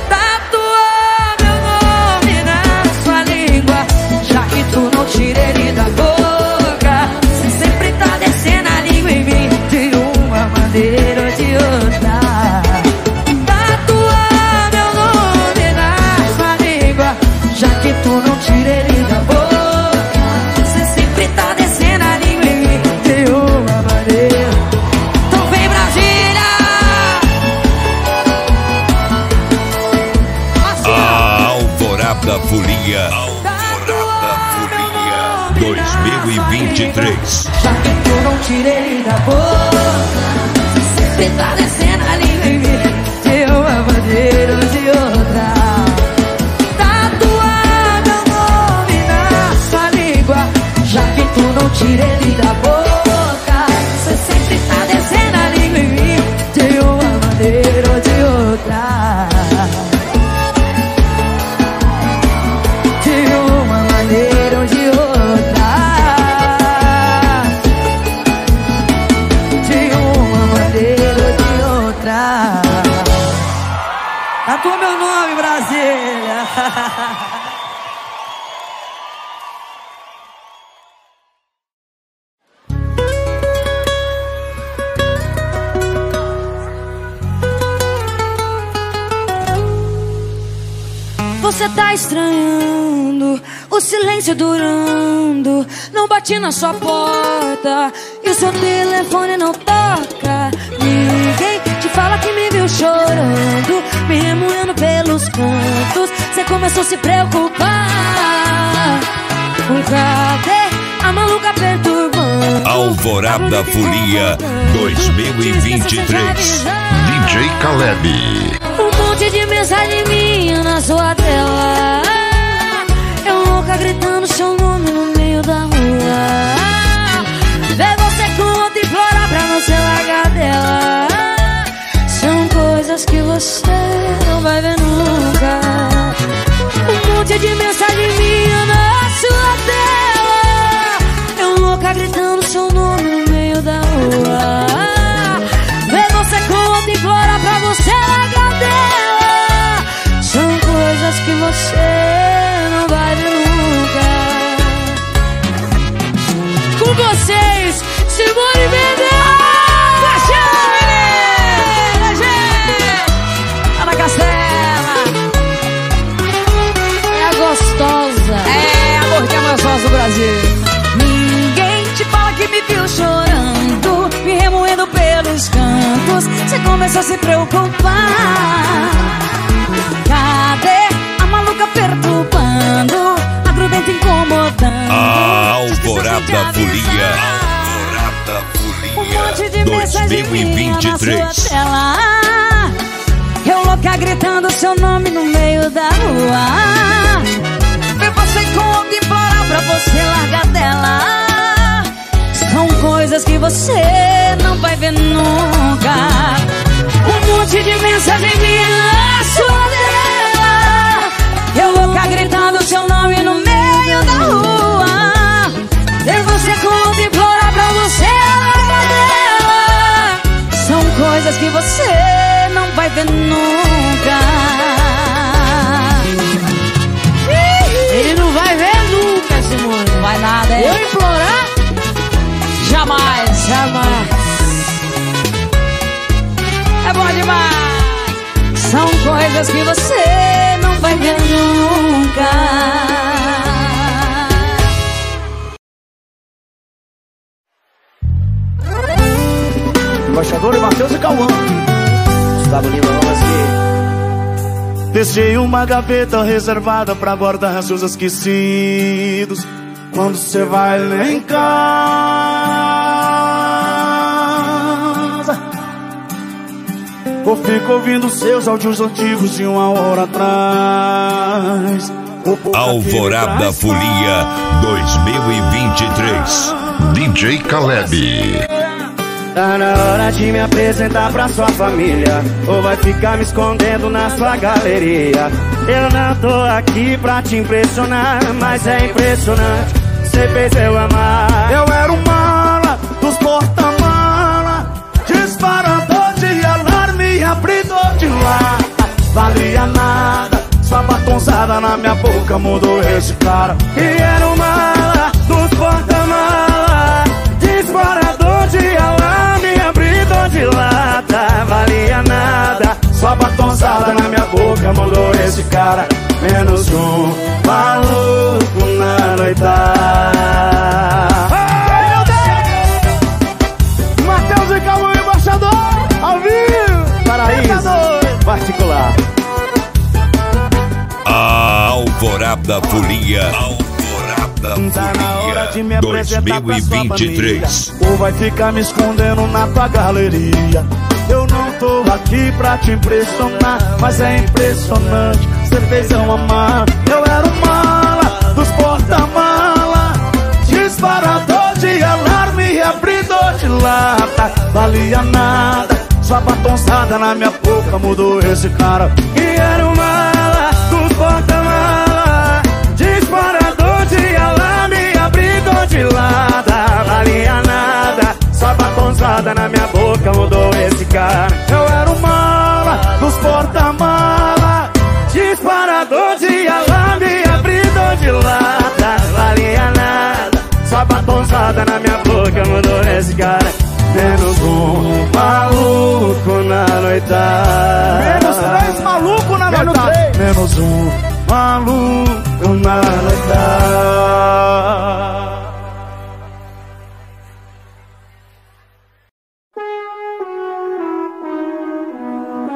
Tatuou meu nome na sua língua, já que tu não tira ele da boca. Cê sempre tá descendo a língua em mim de uma maneira ou de outra. Já que tu não tira ele da boca, você sempre tá descendo a língua em mim de uma maneira. Então vem, Brasília! A Alvorada Folia, Alvorada Folia dois mil e vinte e três. Já que tu não tira ele da boca, você sempre tá descendo a língua em mim de uma maneira ou de outra. Tu não tira ele da boca, você sempre tá descendo a língua em mim de uma maneira ou de outra. De uma maneira ou de outra. De uma maneira ou de outra. Tatuou meu nome, Brasília! Você tá estranhando o silêncio durando. Não bati na sua porta e o seu telefone não toca. Ninguém te fala que me viu chorando, me remoendo pelos cantos. Você começou a se preocupar com cadê a maluca perturbando. Alvorada Folia dois mil e vinte e três, D J Caleb. Um monte de mensagem minha na sua tela, eu louca gritando seu nome no meio da rua. Ver você com outra e implorar pra não ser largar dela. São coisas que você não vai ver nunca. Um monte de mensagem minha na sua tela, eu louca gritando seu nome no meio da rua. Ver você com outra e implorar pra você largar dela. São coisas que você não vai ver nunca. Com vocês, Simone Mendes! Paixão, menina, gente! Ana Castela! É a gostosa! É, amor que é a mais gostosa do Brasil! Ninguém te fala que me viu chorando, me remoendo pelos cantos. Você começa a se preocupar. Cadê a maluca perturbando, a grudenta incomodando? A Alvorada Folia, Alvorada Folia, um monte de dois mil e vinte e três na sua tela, eu louca gritando seu nome no meio da rua. Eu passei com alguém implorar pra você largar dela. São coisas que você não vai ver nunca. Um monte de mensagem minha na sua tela, eu louca gritando seu nome no meio da rua. E você conta e implora pra você largar dela. São coisas que você não vai ver nunca. Ele não vai ver nunca, Simone. Não vai nada, é? Eu implorar? Jamais, jamais. É bom demais. São coisas que você não vai ver nunca. Embaixador Matheus e Cauã. Gustavo Lima, vamos aqui. Deixei uma gaveta reservada pra guardar seus esquecidos. Quando você vai lá em casa, ou fico ouvindo seus áudios antigos de uma hora atrás. Alvorada Folia dois mil e vinte e três, D J Caleb. Tá na hora de me apresentar pra sua família, ou vai ficar me escondendo na sua galeria. Eu não tô aqui pra te impressionar, mas é impressionante, cê fez eu amar. Eu era um mala dos porta-mala, disparador de alarme e abridor de lá. Valia nada, sua batonzada na minha boca mudou esse cara. E era um mala dos porta-mala, disparador de alarme e abridor de lata. Valia nada, sua batonzada na minha boca mudou esse cara. Menos um maluco na noitada. Hey, Matheus e Calma, o embaixador, ao vivo, paraíso particular. A Alvorada Folia. Alvorada Folia dois mil e vinte e três. Ou vai ficar me escondendo na tua galeria. Eu não tô aqui pra te impressionar, mas é impressionante, cê fez eu amar. Eu era um mala dos porta-mala, disparador de alarme e abridor de lata. Valia nada, sua batonçada na minha boca mudou esse cara. E era um mala dos porta-mala, disparador de alarme e abridor de lata. Valia nada, sua batonçada na minha boca mudou esse cara. Eu era um mala dos porta-mala, disparador de alarme, abridor de lata. Valia nada, só batonzada na minha boca mudou esse cara. Menos um maluco na noitada. Menos três maluco na noitada. Menos um maluco na noitada.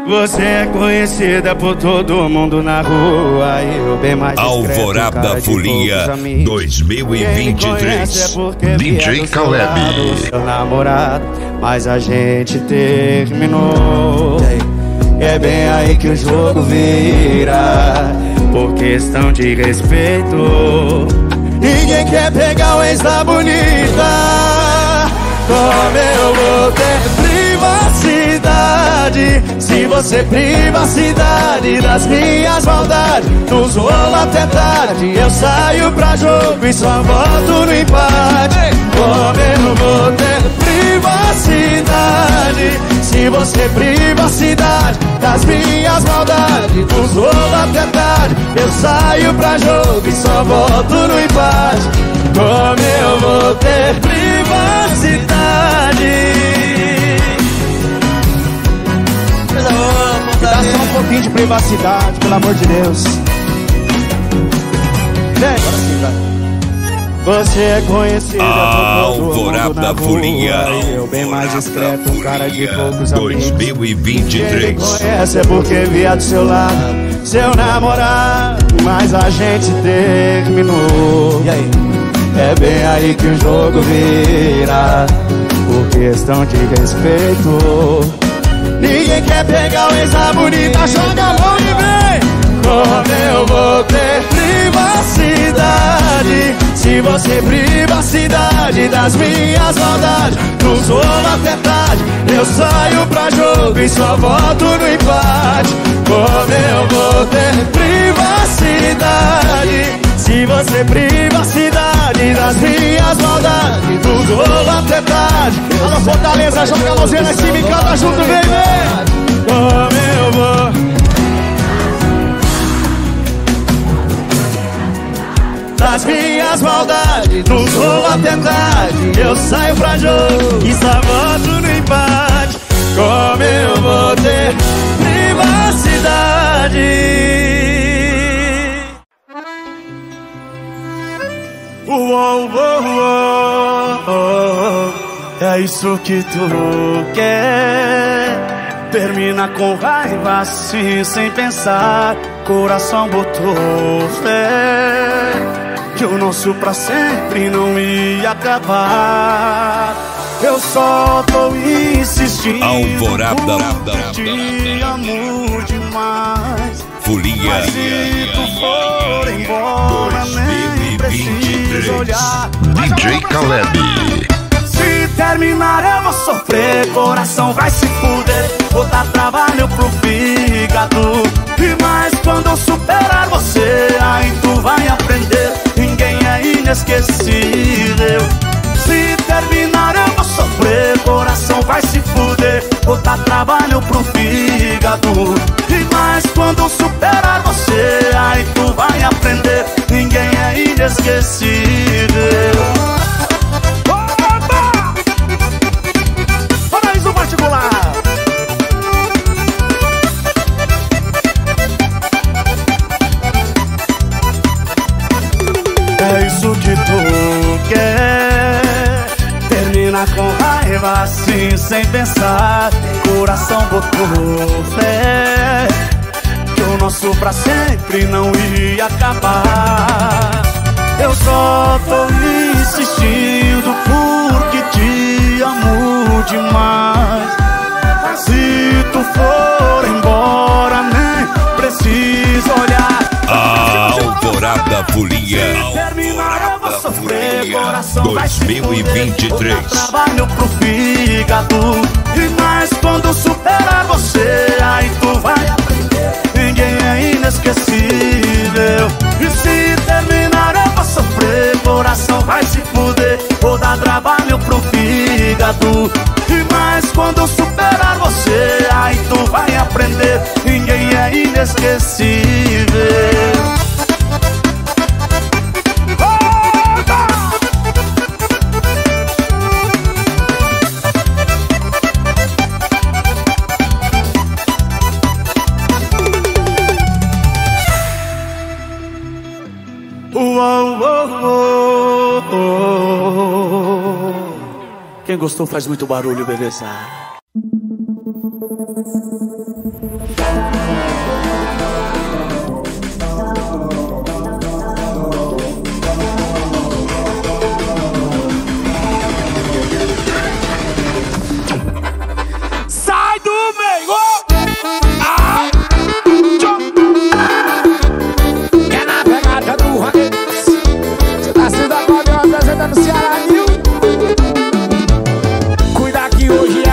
Você é conhecida por todo mundo na rua, eu bem mais discreto, Alvorada Folia dois mil e vinte e três, é D J Caleb. Seu namorado, mas a gente terminou. É bem aí que o jogo vira, por questão de respeito. Ninguém quer pegar o ex da bonita. Como eu vou ter privacidade se você privacidade das minhas maldades? No zoolo até tarde, eu saio pra jogo e só volto no empate. Como eu vou ter privacidade se você privacidade das minhas maldades? No zoolo até tarde, eu saio pra jogo e só volto no empate. Como eu vou ter privacidade? Me dá só um pouquinho de privacidade, pelo amor de Deus. Vem. Você é conhecida por todo mundo na rua, eu bem mais discreto, um cara de poucos amigos. Quem me conhece é porque via do seu lado, seu namorado, mas a gente terminou. E aí? É bem aí que o jogo vira, por questão de respeito. Ninguém quer pegar o ex da bonita, joga a mão e vem. Como eu vou ter privacidade se você privacidade das minhas maldades? No zoolo até tarde, eu saio pra jogo e só volto no empate. Como eu vou ter privacidade se você privacidade das minhas maldades? No zoolo até tarde, lá na Fortaleza, joga a mãozinha nesse time, canta junto, vem, vem. Como eu vou das minhas maldades, não sou até tarde, eu saio pra jogo e só volto no empate. Como eu vou ter privacidade? Uou, uou, uou, é isso que tu quer. Termina com raiva assim, sem pensar. Coração botou fé que o nosso pra sempre não ia acabar. Eu só tô insistindo. Alvorada te amo demais. Folia. Mas se tu for embora, nem preciso olhar. D J Caleb. terminar eu vou sofrer, coração vai se fuder, vou dar trabalho pro fígado. E mais quando eu superar você, aí tu vai aprender, ninguém é inesquecível. Se terminar eu vou sofrer, coração vai se fuder, vou dar trabalho pro fígado. E mais quando eu superar você, aí tu vai aprender, ninguém é inesquecível. Com raiva assim, sem pensar, coração botou fé que o nosso pra sempre não ia acabar. Eu só tô insistindo porque te amo demais, mas se tu for embora nem preciso olhar. A Alvorada Folia dois mil e vinte e três. Trabalho pro fígado. E mais quando superar você, aí tu vai aprender, ninguém é inesquecível. E se terminar eu vou sofrer, coração vai se fuder, vou dar trabalho pro fígado. E mais quando superar você, aí tu vai aprender, ninguém é inesquecível. Quem gostou faz muito barulho, beleza? Sai do meio! Ah! Que é na pegada do rock. Você tá sendo a Pagoda, apresentando o Ceará New.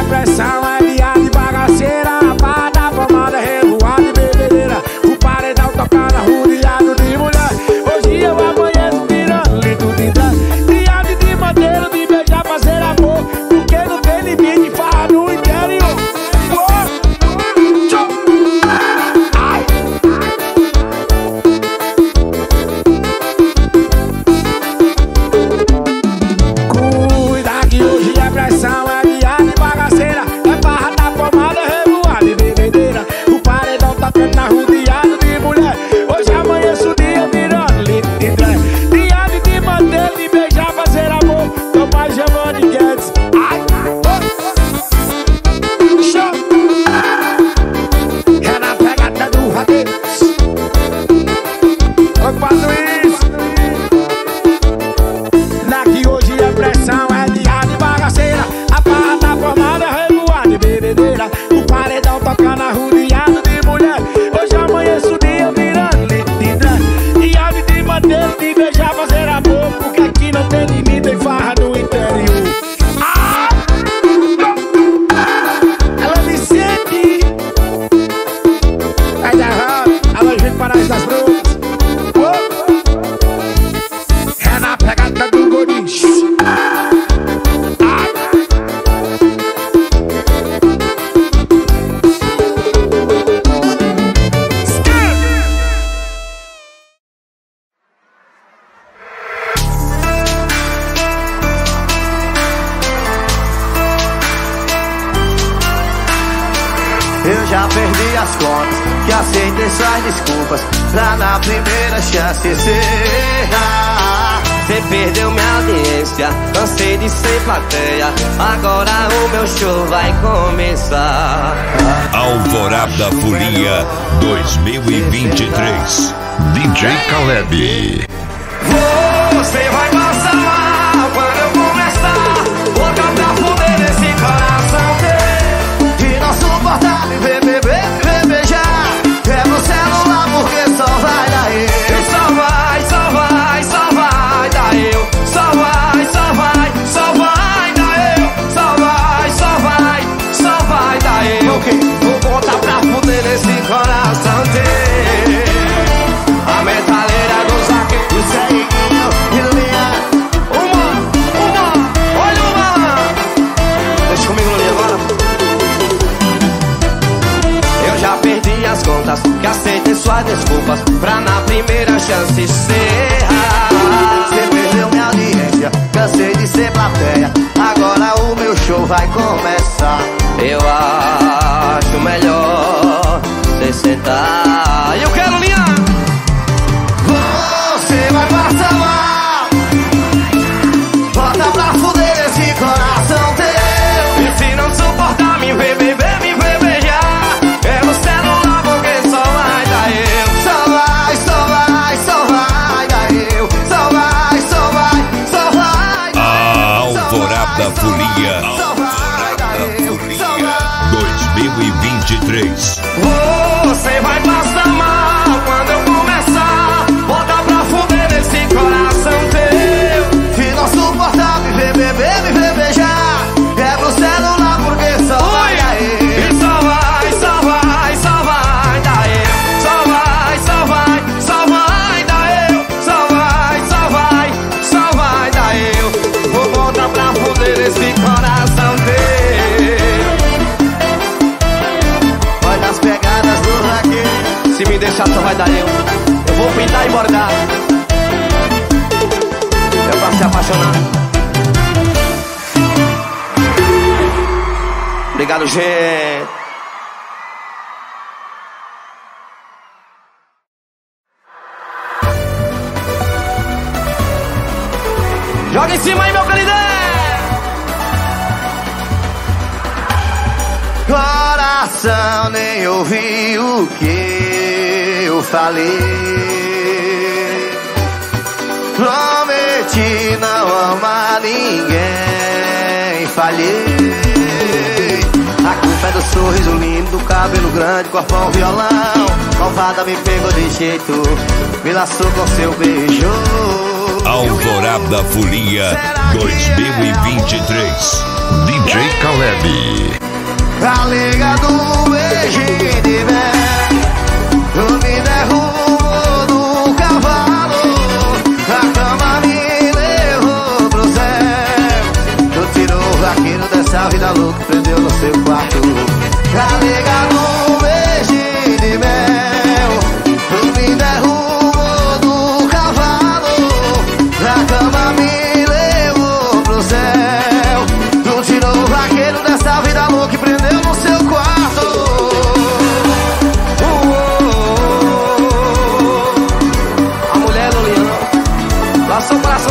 Pressão é viado e bagaceira, rapada, pomada, revoada e bebedeira. O paredão tocada, rodeado de mulher. Hoje eu amanheço tirando litro de dança, criado de madeira, de beijar, fazer amor, porque não tem limite, farra no interior. Cuida que hoje é pressão, é rodeado de mulher. Hoje amanheço o dia virando litro de trem, diário de manter, de beijar, fazer amor, tomar Giovanni Guedes. Ai, oh. Show. É na pegada do radeiro. Tô quase isso. Na que hoje a pressão é diário de bagaceira, a barra tá formada, revoada de bebedeira, o paredão toca na rodeada. De beijar, fazer amor, porque aqui não tem limite, tem farra no interior. Ah! Ela me sente. Vai dar errado. Alô, gente, Paraíso das Brutas. Oh! É na pegada do Goris. Ah! Aceitei suas desculpas pra na primeira chance encerrar. Você perdeu minha audiência, cansei de ser plateia, agora o meu show vai começar. Alvorada Folia dois mil e vinte e três, D J Caleb. Você vai passar quando eu começar, vou cantar poder nesse coração meu, e não suportar me ver, beber. Celular porque só vai daí, só vai, só vai, só vai daí, só vai, só vai, só vai daí. que aceitem suas desculpas pra na primeira chance ser errar. Você perdeu minha audiência, cansei de ser plateia, agora o meu show vai começar. Eu acho melhor você sentar. Eu quero linha. Você vai passar mal, bota pra fuder esse coração teu. E se não suportar me ver, me ver, me ver, beijar, pega o celular porque só vai dar eu. Só vai, só vai, só vai dar eu. Só vai, só vai, só vai dar eu. Alvorada Folia, Alvorada Folia dois mil e vinte e três. Você vai passar mal quando eu começar, bota pra fuder esse coração teu. Se não suportar me ver, me ver, me ver, beijar, quebra o celular porque só vai dar eu. E só vai, só vai, só vai dar eu. Só vai, só vai, só vai dar eu. Só vai, só vai, só vai dar eu. Vou botar pra fuder esse coração teu. Vai nas pegadas do raquete, se me deixar só vai dar eu. Vou pintar e bordar, é pra se apaixonar. Obrigado, gente. Joga em cima aí, meu querido. Coração nem ouvi o que eu falei, prometi não amar ninguém, falhei. A culpa é do sorriso lindo, do cabelo grande, corpão, violão. Malvada me pegou de jeito, me laçou com seu beijo. Alvorada Folia dois mil e vinte e três, D J Caleb. A liga do beijo de mel, eu me derrubo do cavalo, a cama me levou pro céu. Tu tirou o vaqueiro dessa vida louca, prendeu no seu quarto. Tá ligado no beijo de mel, eu me derrubo do cavalo, a cama me levou pro céu. Tu tirou o vaqueiro dessa vida louca e prendeu no seu quarto. Passou o coração do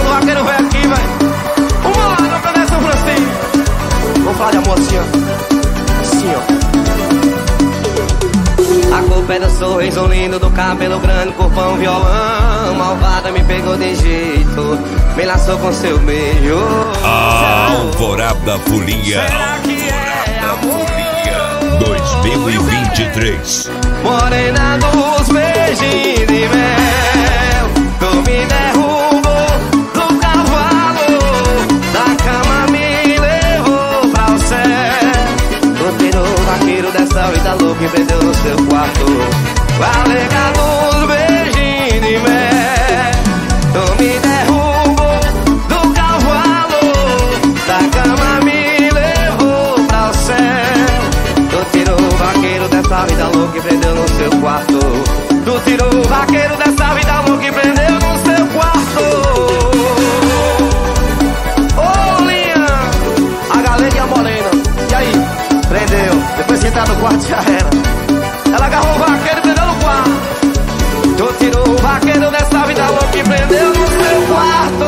vaqueiro, vai aqui, vai. Uma lá na Praia São Francisco. Vamos falar de amor assim, ó. Assim, ó. A culpa é do sorriso lindo, do cabelo grande, corpão, violão. Malvada me pegou de jeito, me laçou com seu beijo. A Alvorada Folia, Alvorada Folia dois mil e vinte e três. Morena dos beijos de mel, tu me derruba dessa vida louca e prendeu no seu quarto. Alegado os beijinhos de mel, tu me derrubou do cavalo, da cama me levou pra o céu. Tu tirou o vaqueiro dessa vida louca e prendeu no seu quarto. Tu tirou o vaqueiro dessa vida louca e prendeu no seu quarto. Ô, oh, Linha, a galera e a morena, e aí? Prendeu. Depois que entrar no quarto já era. Ela agarrou o vaqueiro e prendeu no quarto. Tu tirou o vaqueiro dessa vida louca e prendeu no seu quarto.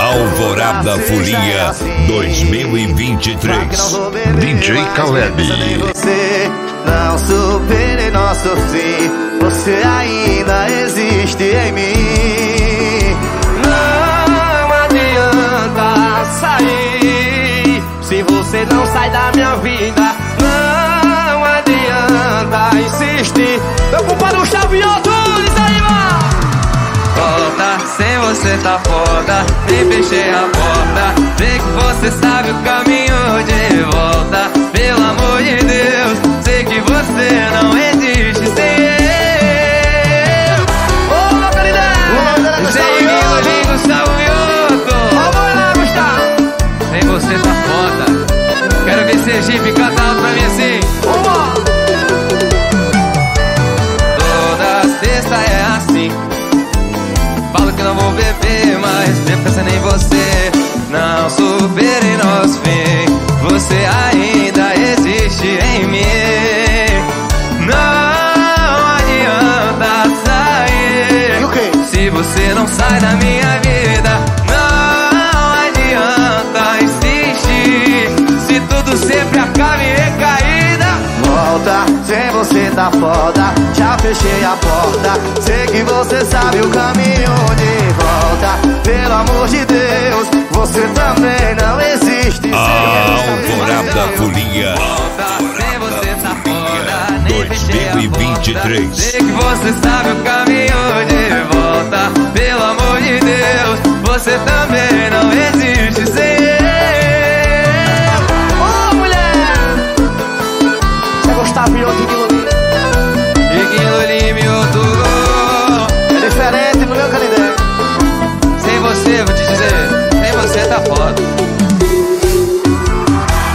Alvorada Folia dois mil e vinte e três, D J Caleb. Não superei nosso fim, você ainda existe em mim. Não adianta sair se você não sai da minha vida. Não adianta insistir. Meu compadre Xavioto, diz aí lá. Volta, sem você tá foda. Nem fechei a porta. Vê que você sabe o caminho de volta. Pelo amor de Deus, sei que você não existe sem eu. Ô, oh, localidade! Sem mim, eu digo salve. Sergipe, canta alto pra mim assim. Uma! Toda sexta é assim. Falo que não vou beber, mas bebo pensando em você. Não superei nosso fim. Você ainda existe em mim. Não adianta sair se você não sai da minha vida. Não adianta insistir se tudo sempre acaba em recaída. Volta, sem você tá foda. Já fechei a porta. Sei que você sabe o caminho de volta. Pelo amor de Deus, você também não existe. Alvorada Folia. dois mil e vinte e três. Sei que você sabe o caminho de volta. Pelo amor de Deus, você também não existe sem eu. Ô, oh, mulher! Você gostava de Guiguinho Lulim? Guiguinho Lulim me outorgou. É diferente no meu calendário. Sem você, vou te dizer, sem você tá foda.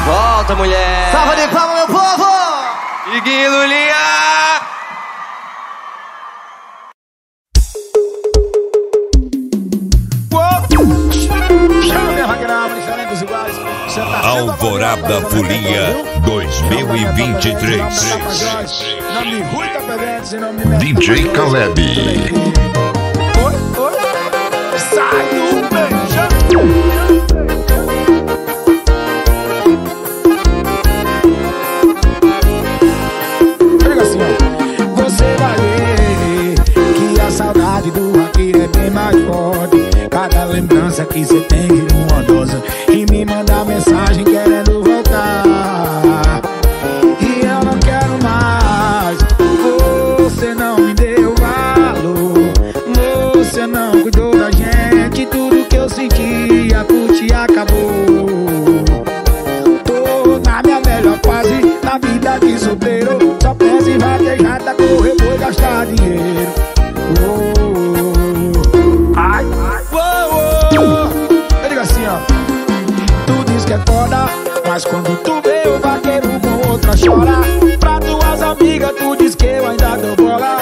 Volta, mulher! Salva de palmas, meu povo! Guiguinho Lulim! Alvorada Folia dois mil e vinte e três. D J Caleb. Sai do beijão. Pega assim, ó. Você vai ver que a saudade do aqui é bem mais forte. Cada lembrança que você tem de uma dose e me manda mensagem querendo voltar. E eu não quero mais. Você não me deu valor. Você não cuidou da gente. Tudo que eu sentia por ti acabou. Tô na minha melhor fase, na vida de solteiro. Só penso em ratejada, correr por gastar dinheiro. Oh, ai, ai. É foda, mas quando tu vê o vaqueiro com outra chora. Pra tuas amigas tu diz que eu ainda dou bola,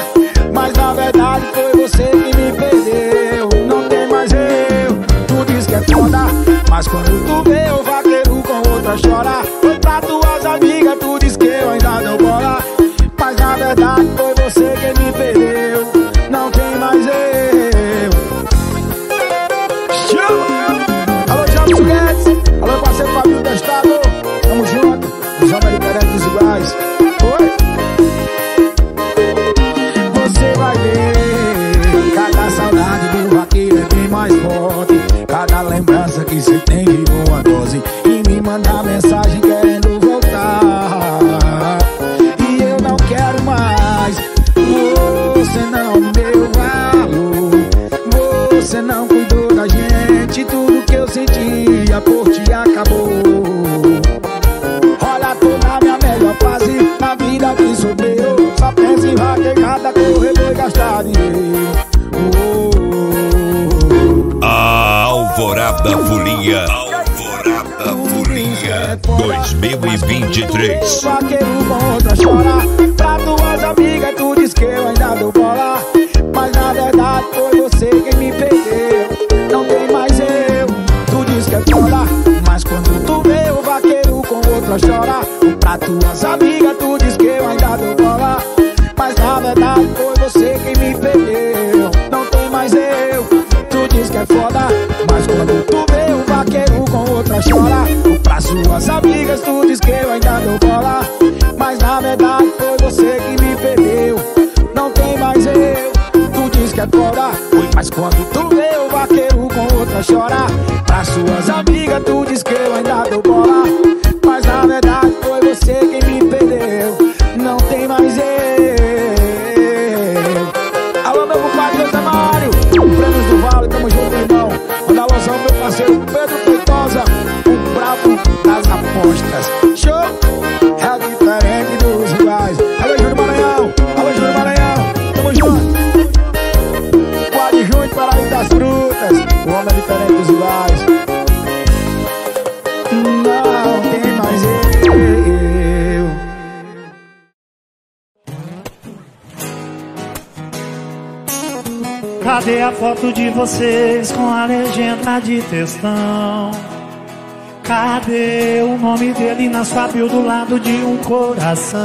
mas na verdade foi você que me perdeu. Não tem mais eu. Tu diz que é foda, mas quando tu vê o vaqueiro com outra chora. Foi pra tuas amigas tu diz que eu ainda dou bola, mas na verdade foi você que me perdeu. Não tem mais eu. Chama! Alô, Jovem Juguetes! Alô, parceiro Fabinho Testado. Tamo junto, os homens diferentes iguais. Oi? Você vai ver cada saudade do vaqueiro é bem mais forte. Cada lembrança que você tem de boa dose e me manda mensagem querendo voltar. E eu não quero mais. Você não me deu valor. Você não cuidou da gente. Tudo que eu sentia por ti acabou. Olha, tô na minha melhor fase, na vida que sobreu. Só penso em vaquejada, correr e gastar dinheiro. Oh, oh. A Alvorada Folia. Alvorada Folia dois mil e vinte e três. Vaqueiro com outra chora. Pra tuas amigas tu diz que eu ainda dou bola, mas na verdade foi você que me perdeu. Não tem mais eu. Tu diz que é foda, mas quando tu vê o vaqueiro com outra chora. Pra tuas amigas tu diz que eu ainda dou bola, mas na verdade foi você que me perdeu. Não tem mais eu. Tu diz que é foda, mas quando tu vê o vaqueiro com outra chora. Pra suas amigas tu diz que eu ainda dou bola, mas na verdade foi você que me perdeu. Não tem mais eu. Tu diz que é foda, mas quando tu vê o vaqueiro com outra chora. Pra suas amigas tu diz que eu ainda dou bola, mas na verdade foi você que me perdeu. Não tem mais eu. Alô, meu compadre José Mário, Prêmios do Vale, tamo junto, irmão. Manda alôzão meu parceiro Pedro Feitosa, o brabo das apostas. Show! É diferente dos iguais. Alô, Júlio Maranhão, alô, Júlio Maranhão, tamo junto. Para além das frutas, o homem é diferente dos iguais. Não tem mais eu. Cadê a foto de vocês com a legenda de textão? Cadê o nome dele na sua bio do lado de um coração?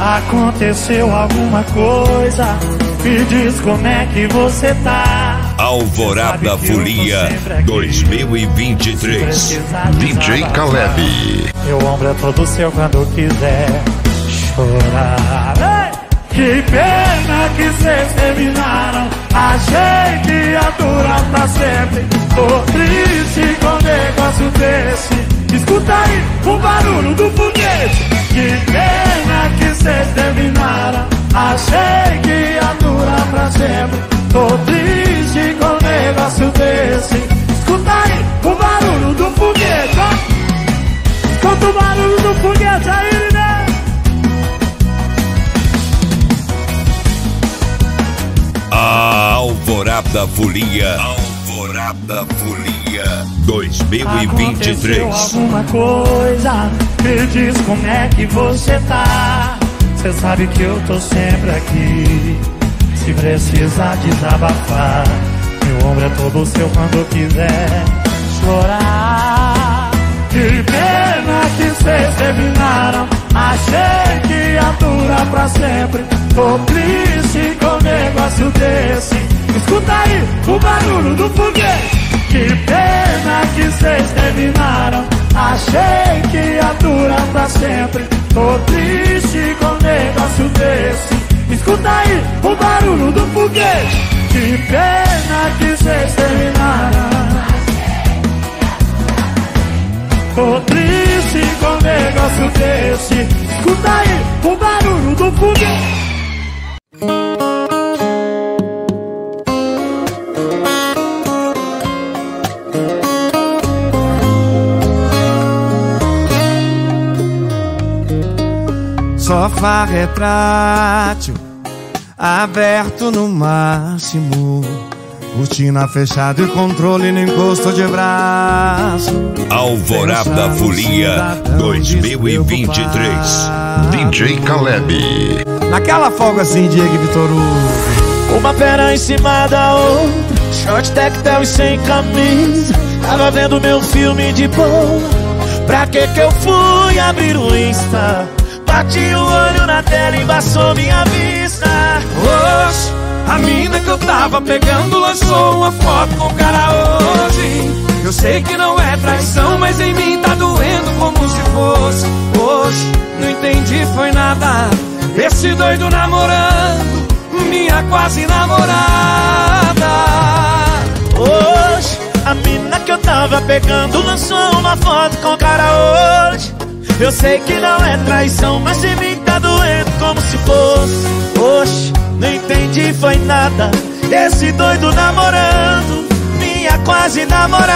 Aconteceu alguma coisa? Me diz como é que você tá. Alvorada Folia dois mil e vinte e três, D J Caleb. Meu ombro é todo seu quando quiser chorar. Que pena que vocês terminaram, achei que ia durar pra sempre. Tô triste com um negócio desse, escuta aí o barulho do foguete. Que pena que vocês terminaram, achei que ia durar pra sempre. Tô triste com um negócio desse, escuta aí o barulho do foguete. Escuta o barulho do foguete aí, né? Alvorada Folia, Alvorada Folia dois mil e vinte e três. Aconteceu alguma coisa? Me diz como é que você tá. Cê sabe que eu tô sempre aqui, se precisar desabafar. Meu ombro é todo seu quando quiser chorar. Que pena que cês terminaram, achei que ia durar pra sempre. Tô triste com um negócio desse, escuta aí o barulho do foguete. Que pena que cês terminaram, achei que ia durar pra sempre. Tô triste com um negócio desse, escuta aí o barulho do foguete. Que pena que cês terminaram, tô triste com um negócio desse, escuta aí o barulho do foguete. Sofá retrátil, aberto no máximo, cortina fechada e controle no encosto de braço. Alvorada Folia dois mil e vinte e três, D J Caleb. Naquela folga assim, Diego Vitor Hugo. Uma pera em cima da outra, short tactel e sem camisa. Tava vendo meu filme de boa, pra que que eu fui abrir o Insta? Bati o olho na tela e embaçou minha vista. Hoje, a mina que eu tava pegando lançou uma foto com o cara hoje. Eu sei que não é traição, mas em mim tá doendo como se fosse hoje. Não entendi, foi nada, esse doido namorando minha quase namorada. Hoje, a mina que eu tava pegando lançou uma foto com o cara hoje. Eu sei que não é traição, mas em mim tá doendo como se fosse hoje, não entendi, foi nada, esse doido namorando minha quase namorada.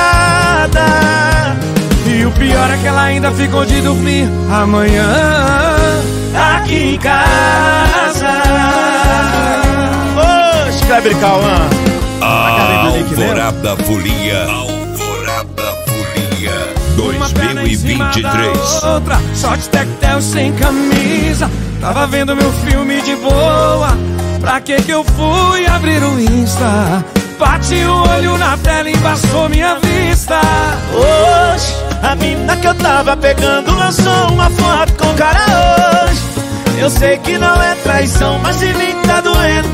E o pior é que ela ainda ficou de dormir amanhã aqui em casa. Hoje, Kleber Cauã. Alvorada Folia dois mil e vinte e três. Outra, short tactel sem camisa. Tava vendo meu filme de boa, pra que que eu fui abrir o Insta? Bati o olho na tela e embaçou minha vista. Hoje, a mina que eu tava pegando lançou uma foto com o cara hoje. Eu sei que não é traição, mas em mim tá doendo.